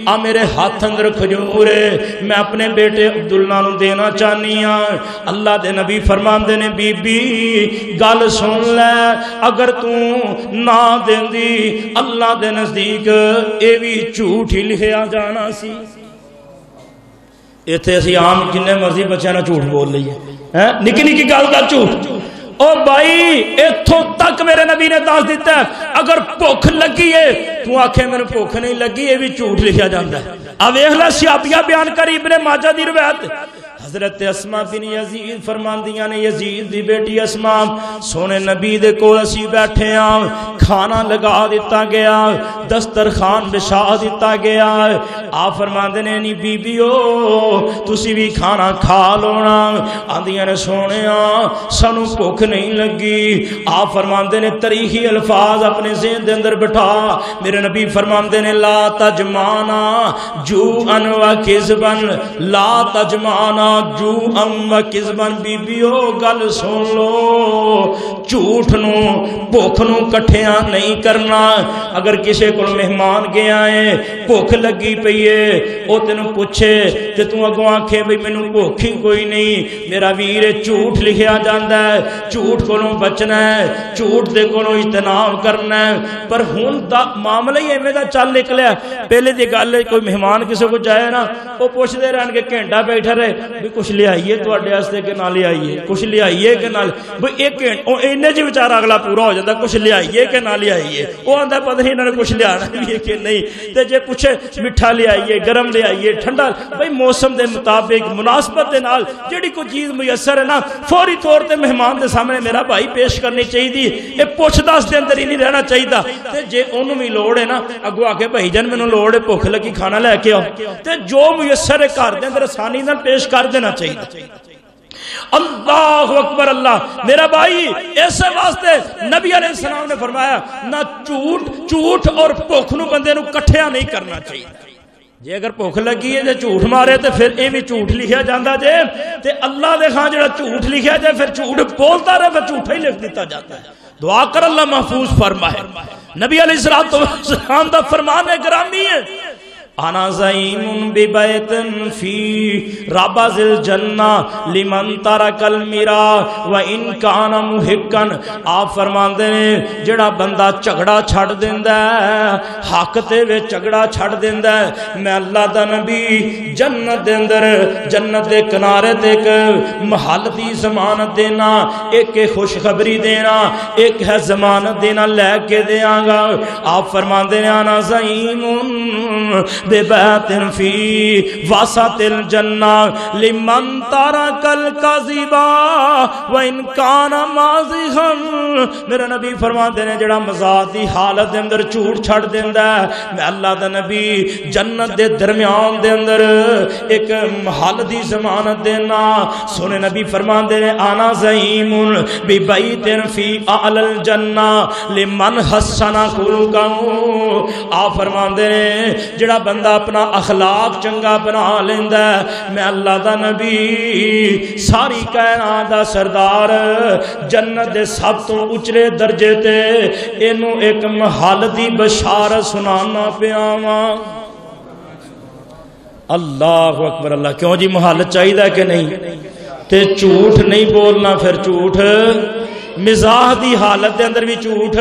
आ मेरे हाथ अंदर खजूर है, मैं अपने बेटे अब्दुल्ला नू देना चाहनी हाँ। अल्लाह दे नबी फरमांदे ने बीबी गल सुन लै, अगर तू ना देंदी अल्लाह दे नजदीक ये भी झूठ ही लिखिया जाना सी। इत्थे असीं आम जिन्ने मर्जी बच्चों ने झूठ बोल लईए, हैं निक्की निक्की गल दा झूठ। ओ भाई इत्थों तक मेरे नबी ने दस दिता है, अगर भुख लगी है तू आखे मैनूं भुख नहीं लगी, ये भी झूठ लिखिया जाता है। आ वेख लै सियाबिया बयान कर, इब्ने माजा दी रिवायत। हजरत अस्मा बिन यजीद फरमांदियां ने, यजीद दी बेटी अस्मा सोने नबी दे कोल असीं बैठे आं, खाना लगा दिता गया, दस्तरखान बिछा दिता गया। आप फरमांदे ने नी बीबीओ तुसी भी खाना खा लो ना। आंदियां ने सोनिया सानू भुख नहीं लगी। आप फरमांदे ने तारीखी अल्फाज अपने ज़हन दे अंदर बिठा। मेरे नबी फरमांदे ने ला तजमाना जू अन व किज़बन, ला तजमाना जू अन व किज़बन। बीबीओ गल सुन लो, झूठ नू भुख नू कट्ठियां नहीं करना। अगर किसी को मेहमान गया है, भुख लगी पई है, वो तेन पूछे तो तू अगों आखे बी मैनू भुख ही कोई नहीं, मेरा वीर झूठ लिखिया जाता है। झूठ को बचना है, झूठ दे कोलों इजतनाब करना है। पर हुण दा मामला ही इवें दा चल निकलिया। पहले दी गल कोई मेहमान किसी को जाए ना, वो पुछदे रहणगे घंटा बैठा रहे भी कुछ लियाइए तुहाडे वास्ते कि ना लियाइए, कुछ लियाइए कि ना। इन्ने च विचार अगला पूरा हो जाता आंदा कुछ लियाइए कि ना लियाइए, वह आंदा पता नहीं इन्होंने कुछ लिया कि नहीं, तो जे पूछे मिठा लियाइए गर्म लियाइए ठंडा, भाई मौसम के मुताबिक मुनासबत के नाल जिहड़ी कोई चीज़ मुयसर है ना फौरी तौर पर मेहमान के सामने मेरा भाई पेश करनी चाहिए। ये पुछ दस के अंदर ही नहीं रहना चाहिए, जे उन्होंने भी लोड़ है ना अगो आके भाई जन मैनूं लोड़ है भुख लगी खाना लैके आओ, तो जो मुयसर है घर के अंदर आसानी नाल पेश कर देना चाहिए। अल्लाह अकबर अल्लाह मेरा भाई, ऐसे वास्ते नबी अलैहिस्सलाम ने फरमाया ना झूठ झूठ और भुख नूं बंदे नूं इकट्ठा नहीं करना चाहिए। जे अगर भुख लगी है जे झूठ मारे तो फिर यह भी झूठ लिखा जाता जे, तो अल्लाह दे खां जिहड़ा झूठ लिखा जाए फिर झूठ बोलता रहे फिर झूठा ही लिख दिता जाता है। दुआ कर अल्लाह महफूज फरमाए। नबी अलैहिस्सलाम दा फरमान है ग्रामी है झगड़ा छड़ देंदा हक ते वे झगड़ा छड़ देंदा। मैं अल्लाह दा नबी जन्नत दे अंदर जन्नत दे किनारे ते इक महल दी जमानत देना, एक खुशखबरी देना, एक है जमानत देना लैके देंगा। आप फरमांदे ने आना ज़ईमुन महल की जमानत देना। सोने नबी फरमाते ने आना ज़ईमुन बिबैतिन फी अहलिल जन्ना लिमन हस्सना खुलुक़हु। आ फरमाते ने जिहड़ा बंदा अपना अखलाक चंगा बना लेंदा है, मैं अल्लाह दा नबी सारी कायनात दा सरदार जन्नत दे सब तो उचले दर्जे ते इनू एक महल दी बशारत सुनाना पियावां। अल्लाह अकबर अल्लाह। क्यों जी महल चाहिए कि नहीं, ते झूठ नहीं बोलना, फिर झूठ मिजाह दी हालत दे अंदर भी झूठ।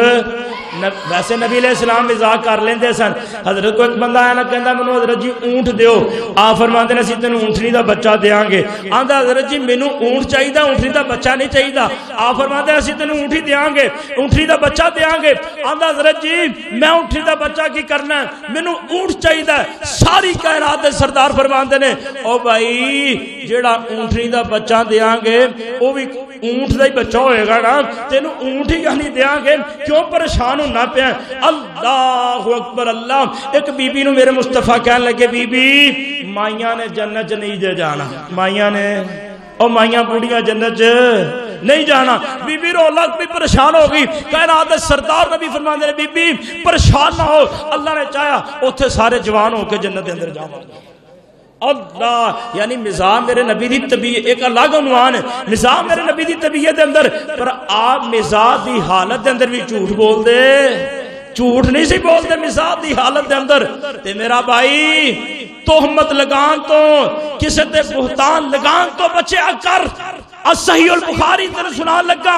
वैसे नबी अलैहिस्सलाम मजाक कर लेंदे सन। हजरत को एक बंदा आया ना कहंदा मैनूं हजरत जी ऊंट दिओ। आ फरमांदे ने असीं तैनूं ऊंटनी दा बच्चा देंगे। आंदा हजरत जी मैनूं ऊंट चाहिदा, ऊंटनी दा बच्चा नहीं चाहिदा। आ फरमांदे असीं तैनूं ऊंट ही देंगे, ऊंटनी दा बच्चा देंगे। आंदा हजरत जी मैं ऊंटनी दा बच्चा की करना है, मैनूं ऊंट चाहिदा। सारी कायनात दे सरदार फरमांदे ने ओ भाई जेड़ा ऊंटनी दा बच्चा देंगे ओ भी ऊंट दा ही बच्चा होएगा ना, तैनूं ऊंट ही यानी देंगे, क्यों परेशान ना पे। अल्लाह अकबर अल्लाह। एक बीबी नूं मेरे मुस्तफा कहने लगे बीबी माइया ने जन्नत च नहीं दे जाना, माइया ने और माइया बुढ़िया जन्नत च नहीं जाना। बीबी रोला भी परेशान हो गई। कायनात दे सरदार नबी फरमांदे ने बीबी परेशान ना हो, अल्लाह ने चाहा उत्थे सारे जवान होकर जन्नत दे अंदर जावांगे। अल्लाह यानी मिजाज मेरे नबी दी तबीयत एक अलग अनुमान है, मिजाज मेरे नबी दी तबीयत दे अंदर। पर आप मिजाज दी हालत दे अंदर भी झूठ बोलदे, झूठ नहीं सी बोलदे मिजाज दी हालत दे अंदर। ते मेरा भाई तोहमत लगान तो किसे ते बुहतान लगान तो बचया कर। असहीहुल बुखारी तेरे सुना लगा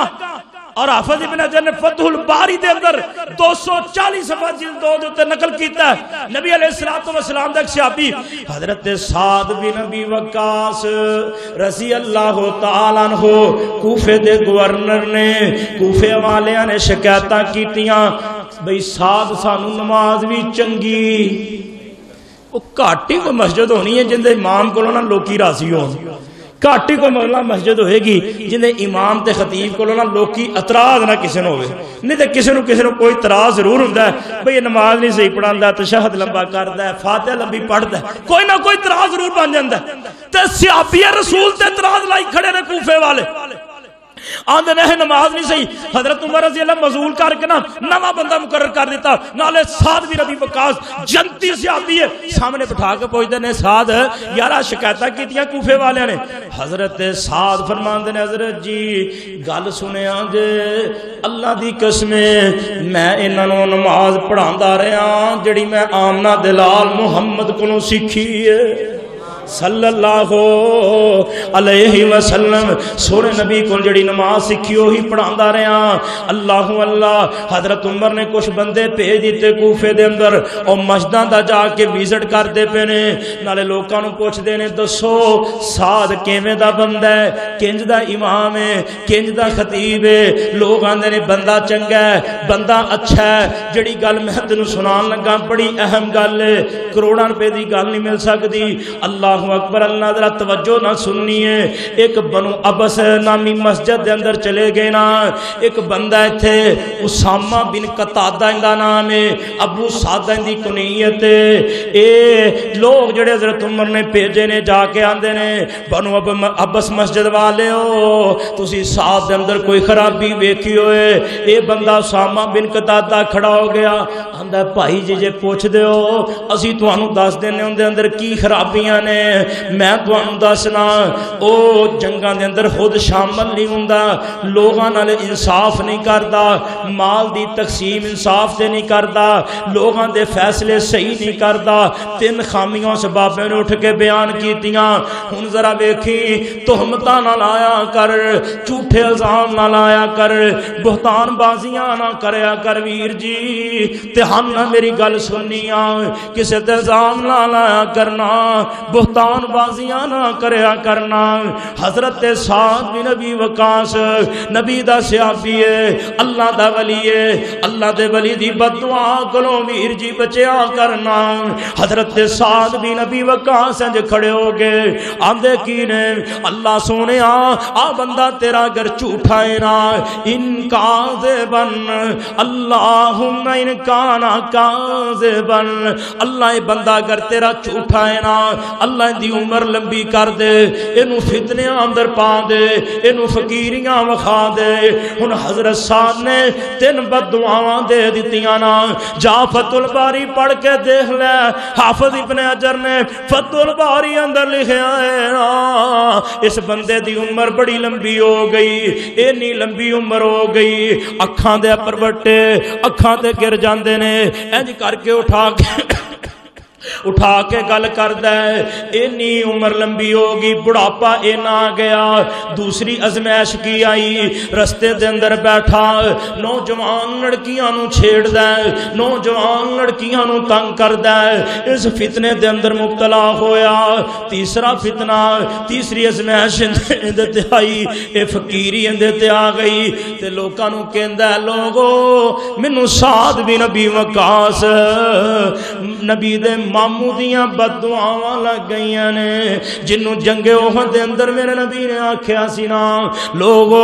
और हाफिज इब्न हजर ने फतहुल बारी दे अंदर दो सौ चालीस सफा जिल्द दो ते नकल कीता है। नबी अलैहिस्सलातु वस्सलाम दा सहाबी हजरत साद बिन अबी वक्कास रज़ी अल्लाहु तआला अन्हु कूफे दे गवर्नर ने, कूफे वालियां ने शिकायतां कीतियां बई साद सानू नमाज भी चंगी घट ही कोई मस्जिद होनी है जिंदे इमाम कोलों ना लोकी राजी हो, घाटी को मौला मस्जिद होएगी जिन्हें इमाम ते खतीब को ना लोकी इतराज ना किसी हो, नहीं तो किसी को किसी कोई इतराज जरूर होता है भाई नमाज नहीं सही पढ़ाता, तशहद लंबा करता है, फातिहा लंबी पढ़ता है, कोई ना कोई इतराज जरूर बन जाता है। ते सहाबी रसूल ते इतराज लाई खड़े ने कूफे वाले, आंदे ने नमाज नहीं सही। हजरत उमर रज़ी अल्लाह मज़ूल करके ना नवा बंदा मुकर्रर कर दिता, नाले साद बिन अबी वक्कास जनती सहाबी है सामने बिठा के पूछते ने साद यारा शिकायतां कीतियां कूफे वालियां ने। हजरत साद फरमांदे ने हजरत जी गल सुनिया जे अल्लाह दी कसम मैं इन्हां नूं नमाज पढ़ांदा रहा जिहड़ी मैं आमना दलाल मुहम्मद कोलों सीखी है। सल्लल्लाहु अलैहि वसल्लम। सोने नबी को जड़ी नमाज सीखी वही पढ़ा रहा। अल्लाह अल्लाह, हजरत उमर ने कुछ बंदे भेज दिते कूफे दे अंदर और मस्जिदां दा जाके विजिट करते पे ने, नाले लोकां नूं पुछदे ने दसो साद किवें दा बंदा है, किंज दा इमाम है, किंज दा खतीब है। लोग आंदे ने बंदा चंगा है, बंदा अच्छा है। जिहड़ी गल मैं तैनूं सुनान लगा बड़ी अहम गल है, करोड़ां रुपए दी गल नहीं मिल सकदी। अल्लाहु अकबर अल्लाह, जरा तवज्जो ना सुननी है। एक बनु अबस नामी मस्जिद के अंदर चले गए ना, एक बंदा इत्थे उसामा बिन कतादा इंदा नाम है, अबू सादा इंदी कुनियत है। ए लोग जड़े हज़रत उमर ने भेजे ने जाके आंदे ने, बनु अब अबस मस्जिद वाले हो, तुसी साद दे अंदर कोई खराबी वेखी होए? ए बंदा उसामा बिन कतादा खड़ा हो गया, आंदा भाई जी जे पुछदे हो असी तुहानू दस देने उंदे अंदर की खराबियां ने, मैं तुहानू दसना। ओ जंगां दे अंदर खुद शामिल नहीं हुंदा, लोगां नाल इंसाफ नहीं करदा, माल दी तकसीम इंसाफ से नहीं करदा, लोगां दे फैसले सही नहीं करदा। तीन खामियां उस बाबे ने उठ के बयान कीतियां। हुण जरा वेखी, तुहमतां ना लाया कर, झूठे इल्ज़ाम ना लाया कर, बहतानबाजियां ना करया कर वीर जी, ध्यान नाल मेरी गल सुनिया। किसी ते इल्ज़ाम ना लाया करना, बहतानबाजियां ना करया करना। हजरत साद बिन अबी वकास नबी दा सहाबी है, अल्लाह दा वली है, अल्लाह दे वली दी बददुआ कोलों वीर जी बचया करना। हजरत साद बिन अबी वकास इंज खड़े हो गए, आंदे की ने, अल्लाह सोनिया आ बंदा तेरा अगर झूठा है ना, इनका दे बन अल्लाहुम्मा इनका ना काजे बन, अल्लाह बंदा अगर तेरा झूठा है ना, अल्लाह दी उम्र लंबी कर दे, इनू फितने अंदर पा दे, इनू फकीरियां वखा दे। हुन हजरत साहब ने तीन बददुआवां दे दित्तियां ना, जा फतुल बारी पढ़ के देख ले। हाफिज इब्ने अजर ने फतुल बारी अंदर लिखया है ना, इस बंदे दी उम्र बड़ी लंबी हो गई, इन्नी लंबी उम्र हो गई, अखां दे परवटे अखां ते गिर जांदे ने, इंज करके उठा के उठा के गल करदा है, इन्नी उम्र लंबी होगी, बुढ़ापा इन्ना आ गया। दूसरी आजमैश की आई, रस्ते दे अंदर बैठा, नौजवान लड़कियां नूं छेड़दा है, नौजवान लड़कियां नूं तंग करदा है, इस फितने दे अंदर मुबतला होया। तीसरा फितना, तीसरी आजमैश इंदे ते आई, ये फकीरी इंदे ते आ गई, ते लोकां नूं कहंदा है, लोगो मैनू साद बिन अबी वकास नबी दे मामू दियां बददुआवां लग गईयां ने, जिन्नू जंगे ओहद दे अंदर मेरे नबी ने आख्या सी ना, लोगो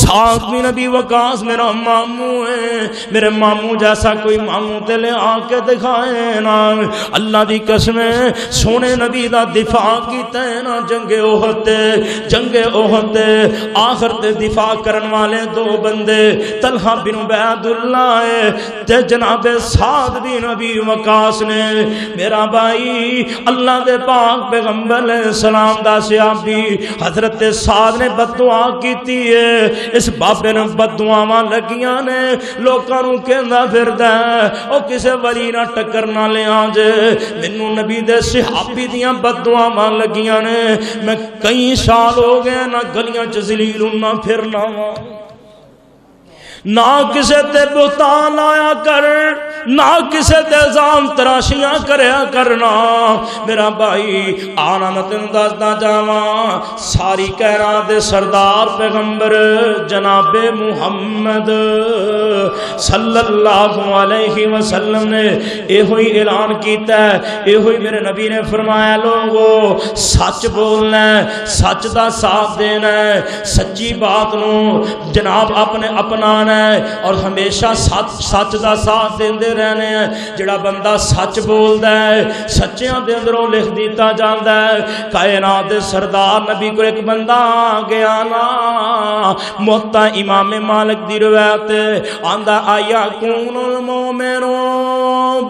साद बिन अबी वकास मेरा मामू है, मेरे मामू जैसा कोई मामू ते ले आके दिखाए ना। अल्लाह दी कसम है, सोने नबी दा दिफा कीता है ना जंगे ओहद ते, जंगे ओहद ते आखिर ते दिफा करन वाले दो बंदे तलहा बिन उबैदुल्लाह है ते जनाबे साद बिन अबी वकास ने। मेरा भाई, अल्लाह दे पाक पैगंबर सलाम दा सहाबी हजरत साद ने बददुआ कीती है, इस बाबे ने बददुआवां लगियां ने, लोकां नूं कहंदा फिरदा ओ किसे वरी ना टक्कर ना ले आ जे, मैनू नबी दे सहाबी दियां बददुआवां लगियां ने, मैं कई साल हो गए ना गलियां च ज़लील ना फिरना वां, ना किसे ते बुहतान लाया कर, ना किसे ते इल्ज़ाम तराशियां करया करना। मेरा भाई आना मैं तेन दसदा जावां, सारी कायनात दे सरदार पैगंबर जनाबे मुहम्मद सल्लल्लाहु अलैहि वसल्लम ने इहो ही ऐलान कीता है, इहो ही मेरे नबी ने फरमाया, लोगो सच बोलना है, सच का साथ देना है, सच्ची बात नूं जनाब अपने अपनाना है और हमेशा सच सच का साथ देंदे रहने हैं। जिहड़ा बंदा सच बोलता है सच्चियां दे अंदरों लिख दिता जाता है। कायनात दे सरदार नबी को एक बंदा आ गया ना, मोता इमाम मालिक दी रिवायत है, आंदा आया कूनुल मोमिनो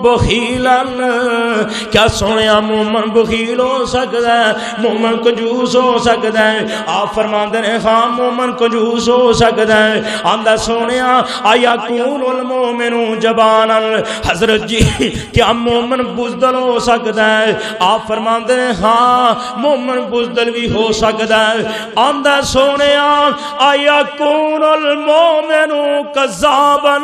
बखीलन, क्या सुनिया मोमन बखील हो सकता है, मोमन कंजूस हो सकता है। आप फरमाते हैं हाँ मोमन कंजूस हो सकता है। आंदा सुनिया आया कूनुल मोमिनो जबानन, हजरत जी क्या मोमन बुजदल हो सकता है। आप फरमाते हैं हाँ मोमन बुजदल भी हो सकता है। आंदा सुनिया आया कूनुल मोमिनो कज़ाबन,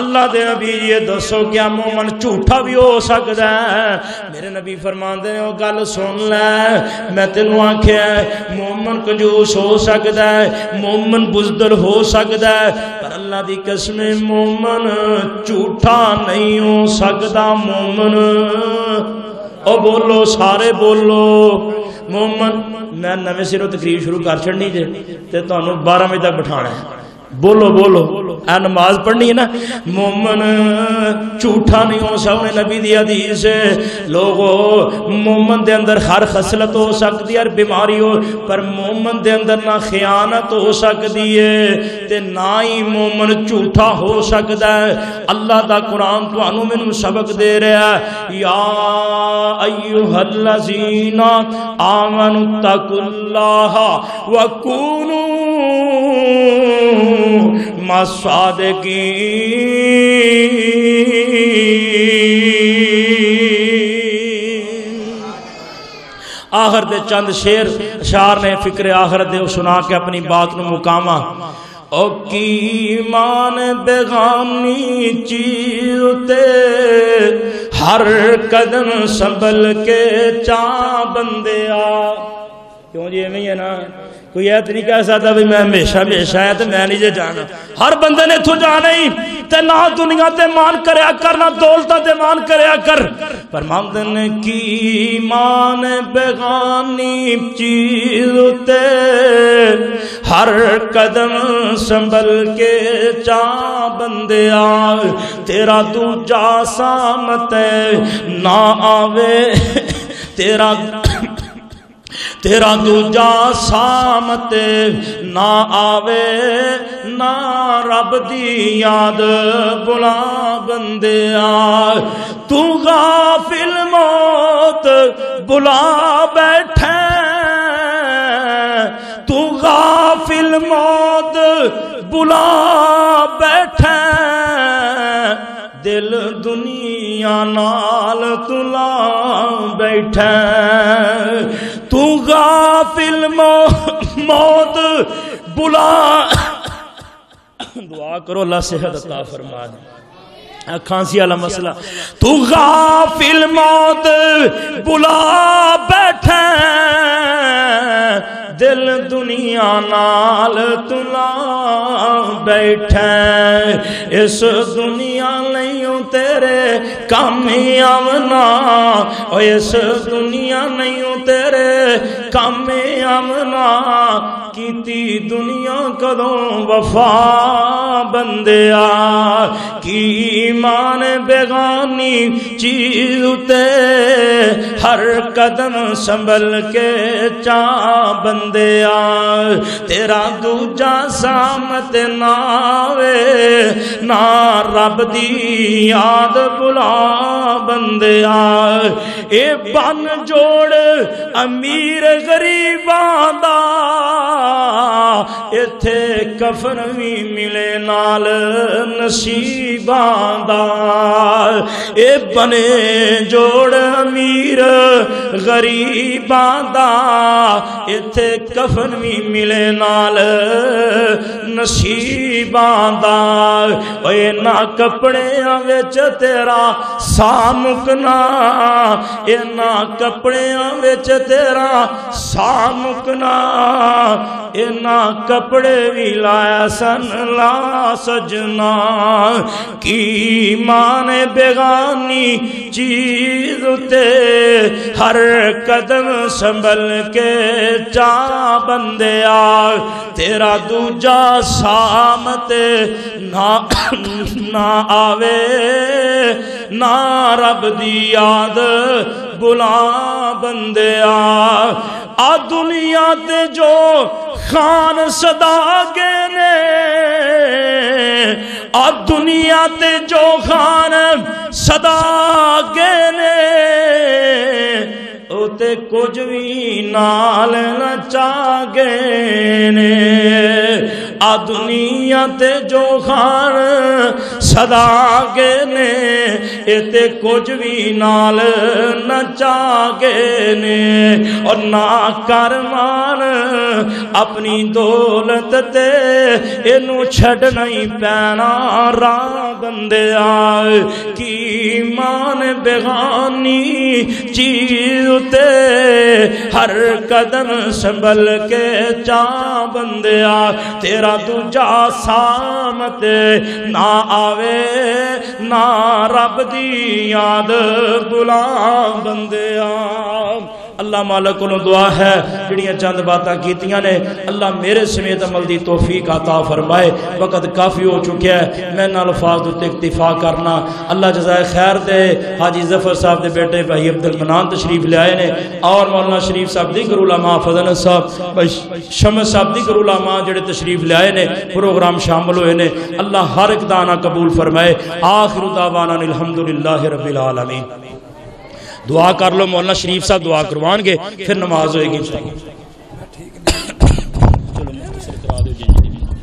अल्लाह दे नबी ये दसो क्या मोमन झूठा भी हो सकता है। मेरे नबी फरमाते हैं वह गल सुन लै, मैं तेनों आख्या मोमन कंजूस हो सकता है, मोमन बुजदल हो सकता है, पर अल्लाह दी कसम मोमन झूठा नहीं हो सकता। मोमन ओ बोलो सारे बोलो मोमन। मैं नवे सिरों तकरीब शुरू कर छड़नी जे ते तुहानू बारह बजे तक बिठाना है। बोलो बोलो आ नमाज पढ़नी है ना। मोमन झूठा नहीं हो सकने नबी दी हदीस है। लोगो मोमन दे अंदर हर खसलत हो सकती है, हर बीमारी हो, पर मोमन दे अंदर ना खयानत हो सकती है ते ना ही मोमन झूठा हो सकता है। अल्लाह दा कुरान तुहानू मैनू सबक दे रहा है, या अय्युहल्लज़ीना आमनुत्तकुल्लाह व कूनू आखिर दे चंद शेर अशार ने फिक्र आखिर दे सुना के अपनी बात नू मुकामा। ओ की मान बेगानी चीज़ ते हर कदम संभल के चा बंदे आ। क्यों जी एवं है ना, कोई ऐत नहीं कह सकता भी मैं हमेशा हमेशा है तो मैं नहीं जे जाना। हर बंदे ने इथों जाना ही ते ना दुनिया ते मान करया कर, ना दौलता ते मान करया कर। पर मानदन की मान बेगानी चीज़ ते हर कदम संभल के चा बंदे आ। तेरा दूजा सामत ना आवे, तेरा तेरा दूजा सामत ना आवे, ना रब दी याद बुला बंदे आ। तू गाफिल मौत बुला बैठे, तू गाफिल मौत बुला बैठे, दिल दुनिया नाल तुला बैठे। तू गाफिल मौत बुला, दुआ करो अल्लाह सेहत अता फरमा दे, खांसी वाला मसला। तू गाफिल मौत बुला बैठे, दिल दुनिया नाल तुला बैठे। इस दुनिया नहीं हूँ तेरे काम आवना, और इस दुनिया नहीं हूँ तेरे काम आवना, कीती दुनिया कदों वफा बंदे आ। की मान बेगानी चीज़ ते हर कदम संभल के चा बंदे आ। तेरा दूजा सामत ना आवे, ना रब दी याद बुला बंदे आ। ए बन जोड़ अमीर गरीबां दा, इथे कफन भी मिले नाल नसीबां दा। ए बने जोड़ अमीर गरीबां दा, इथे कफन भी मिले नाल नसीबां दा। ओए ना कपड़ियां विच तेरा साह मुकना, इना कपड़ियां विच तेरा साह मुकना, इना कपड़े भी लाया सन ला सजना। की मान बेगानी चीज़ ते हर कदम संभल के चा बंदे आ। तेरा दूजा सामत ना ना आवे, ना रब दी याद बुला बंदे आ। आ दुनिया ते जो खान सदा गेने आ दुनिया ते जो खान सदा गेने ओ ते कुछ भी नाल न चागेने आ दुनिया ते जो खान सदा गेने इते कुछ भी नाल न चागेने और ना कर मान अपनी दौलत ते इनू छड्डना ही पैना राह बंदे आए कि मान बेगानी चीज उते हर कदम संभल के चा बंदे आ तेरा दूजा सामत ना आवे ना रब दी याद बुला बंदे आ। अल्लाह मालिक को दुआ है जिहड़ियां चंद बातें कीतियां ने अल्लाह मेरे समेत अमल की तौफीक अता फरमाए। वक्त काफ़ी हो चुका है, मैं इन अल्फाज उत्ते इक्तिफा करना। अल्लाह जज़ाए खैर दे। हाजी जफर साहब के बेटे भाई अब्दुल मन्नान तशरीफ ले आए ने और मौलाना शरीफ साहब दी गुरुलामा फजल साहब भाई शम्स साहब दी गुरुलामा जेडे तशरीफ ले आए ने प्रोग्राम शामिल होए ने। अल्लाह हर एक दाना कबूल फरमाए। आखिर दावाना अल्हम्दुलिल्लाहि रब्बिल आलमीन। दुआ कर लो, मौलाना शरीफ साहब दुआ करवाएंगे फिर नमाज होएगी।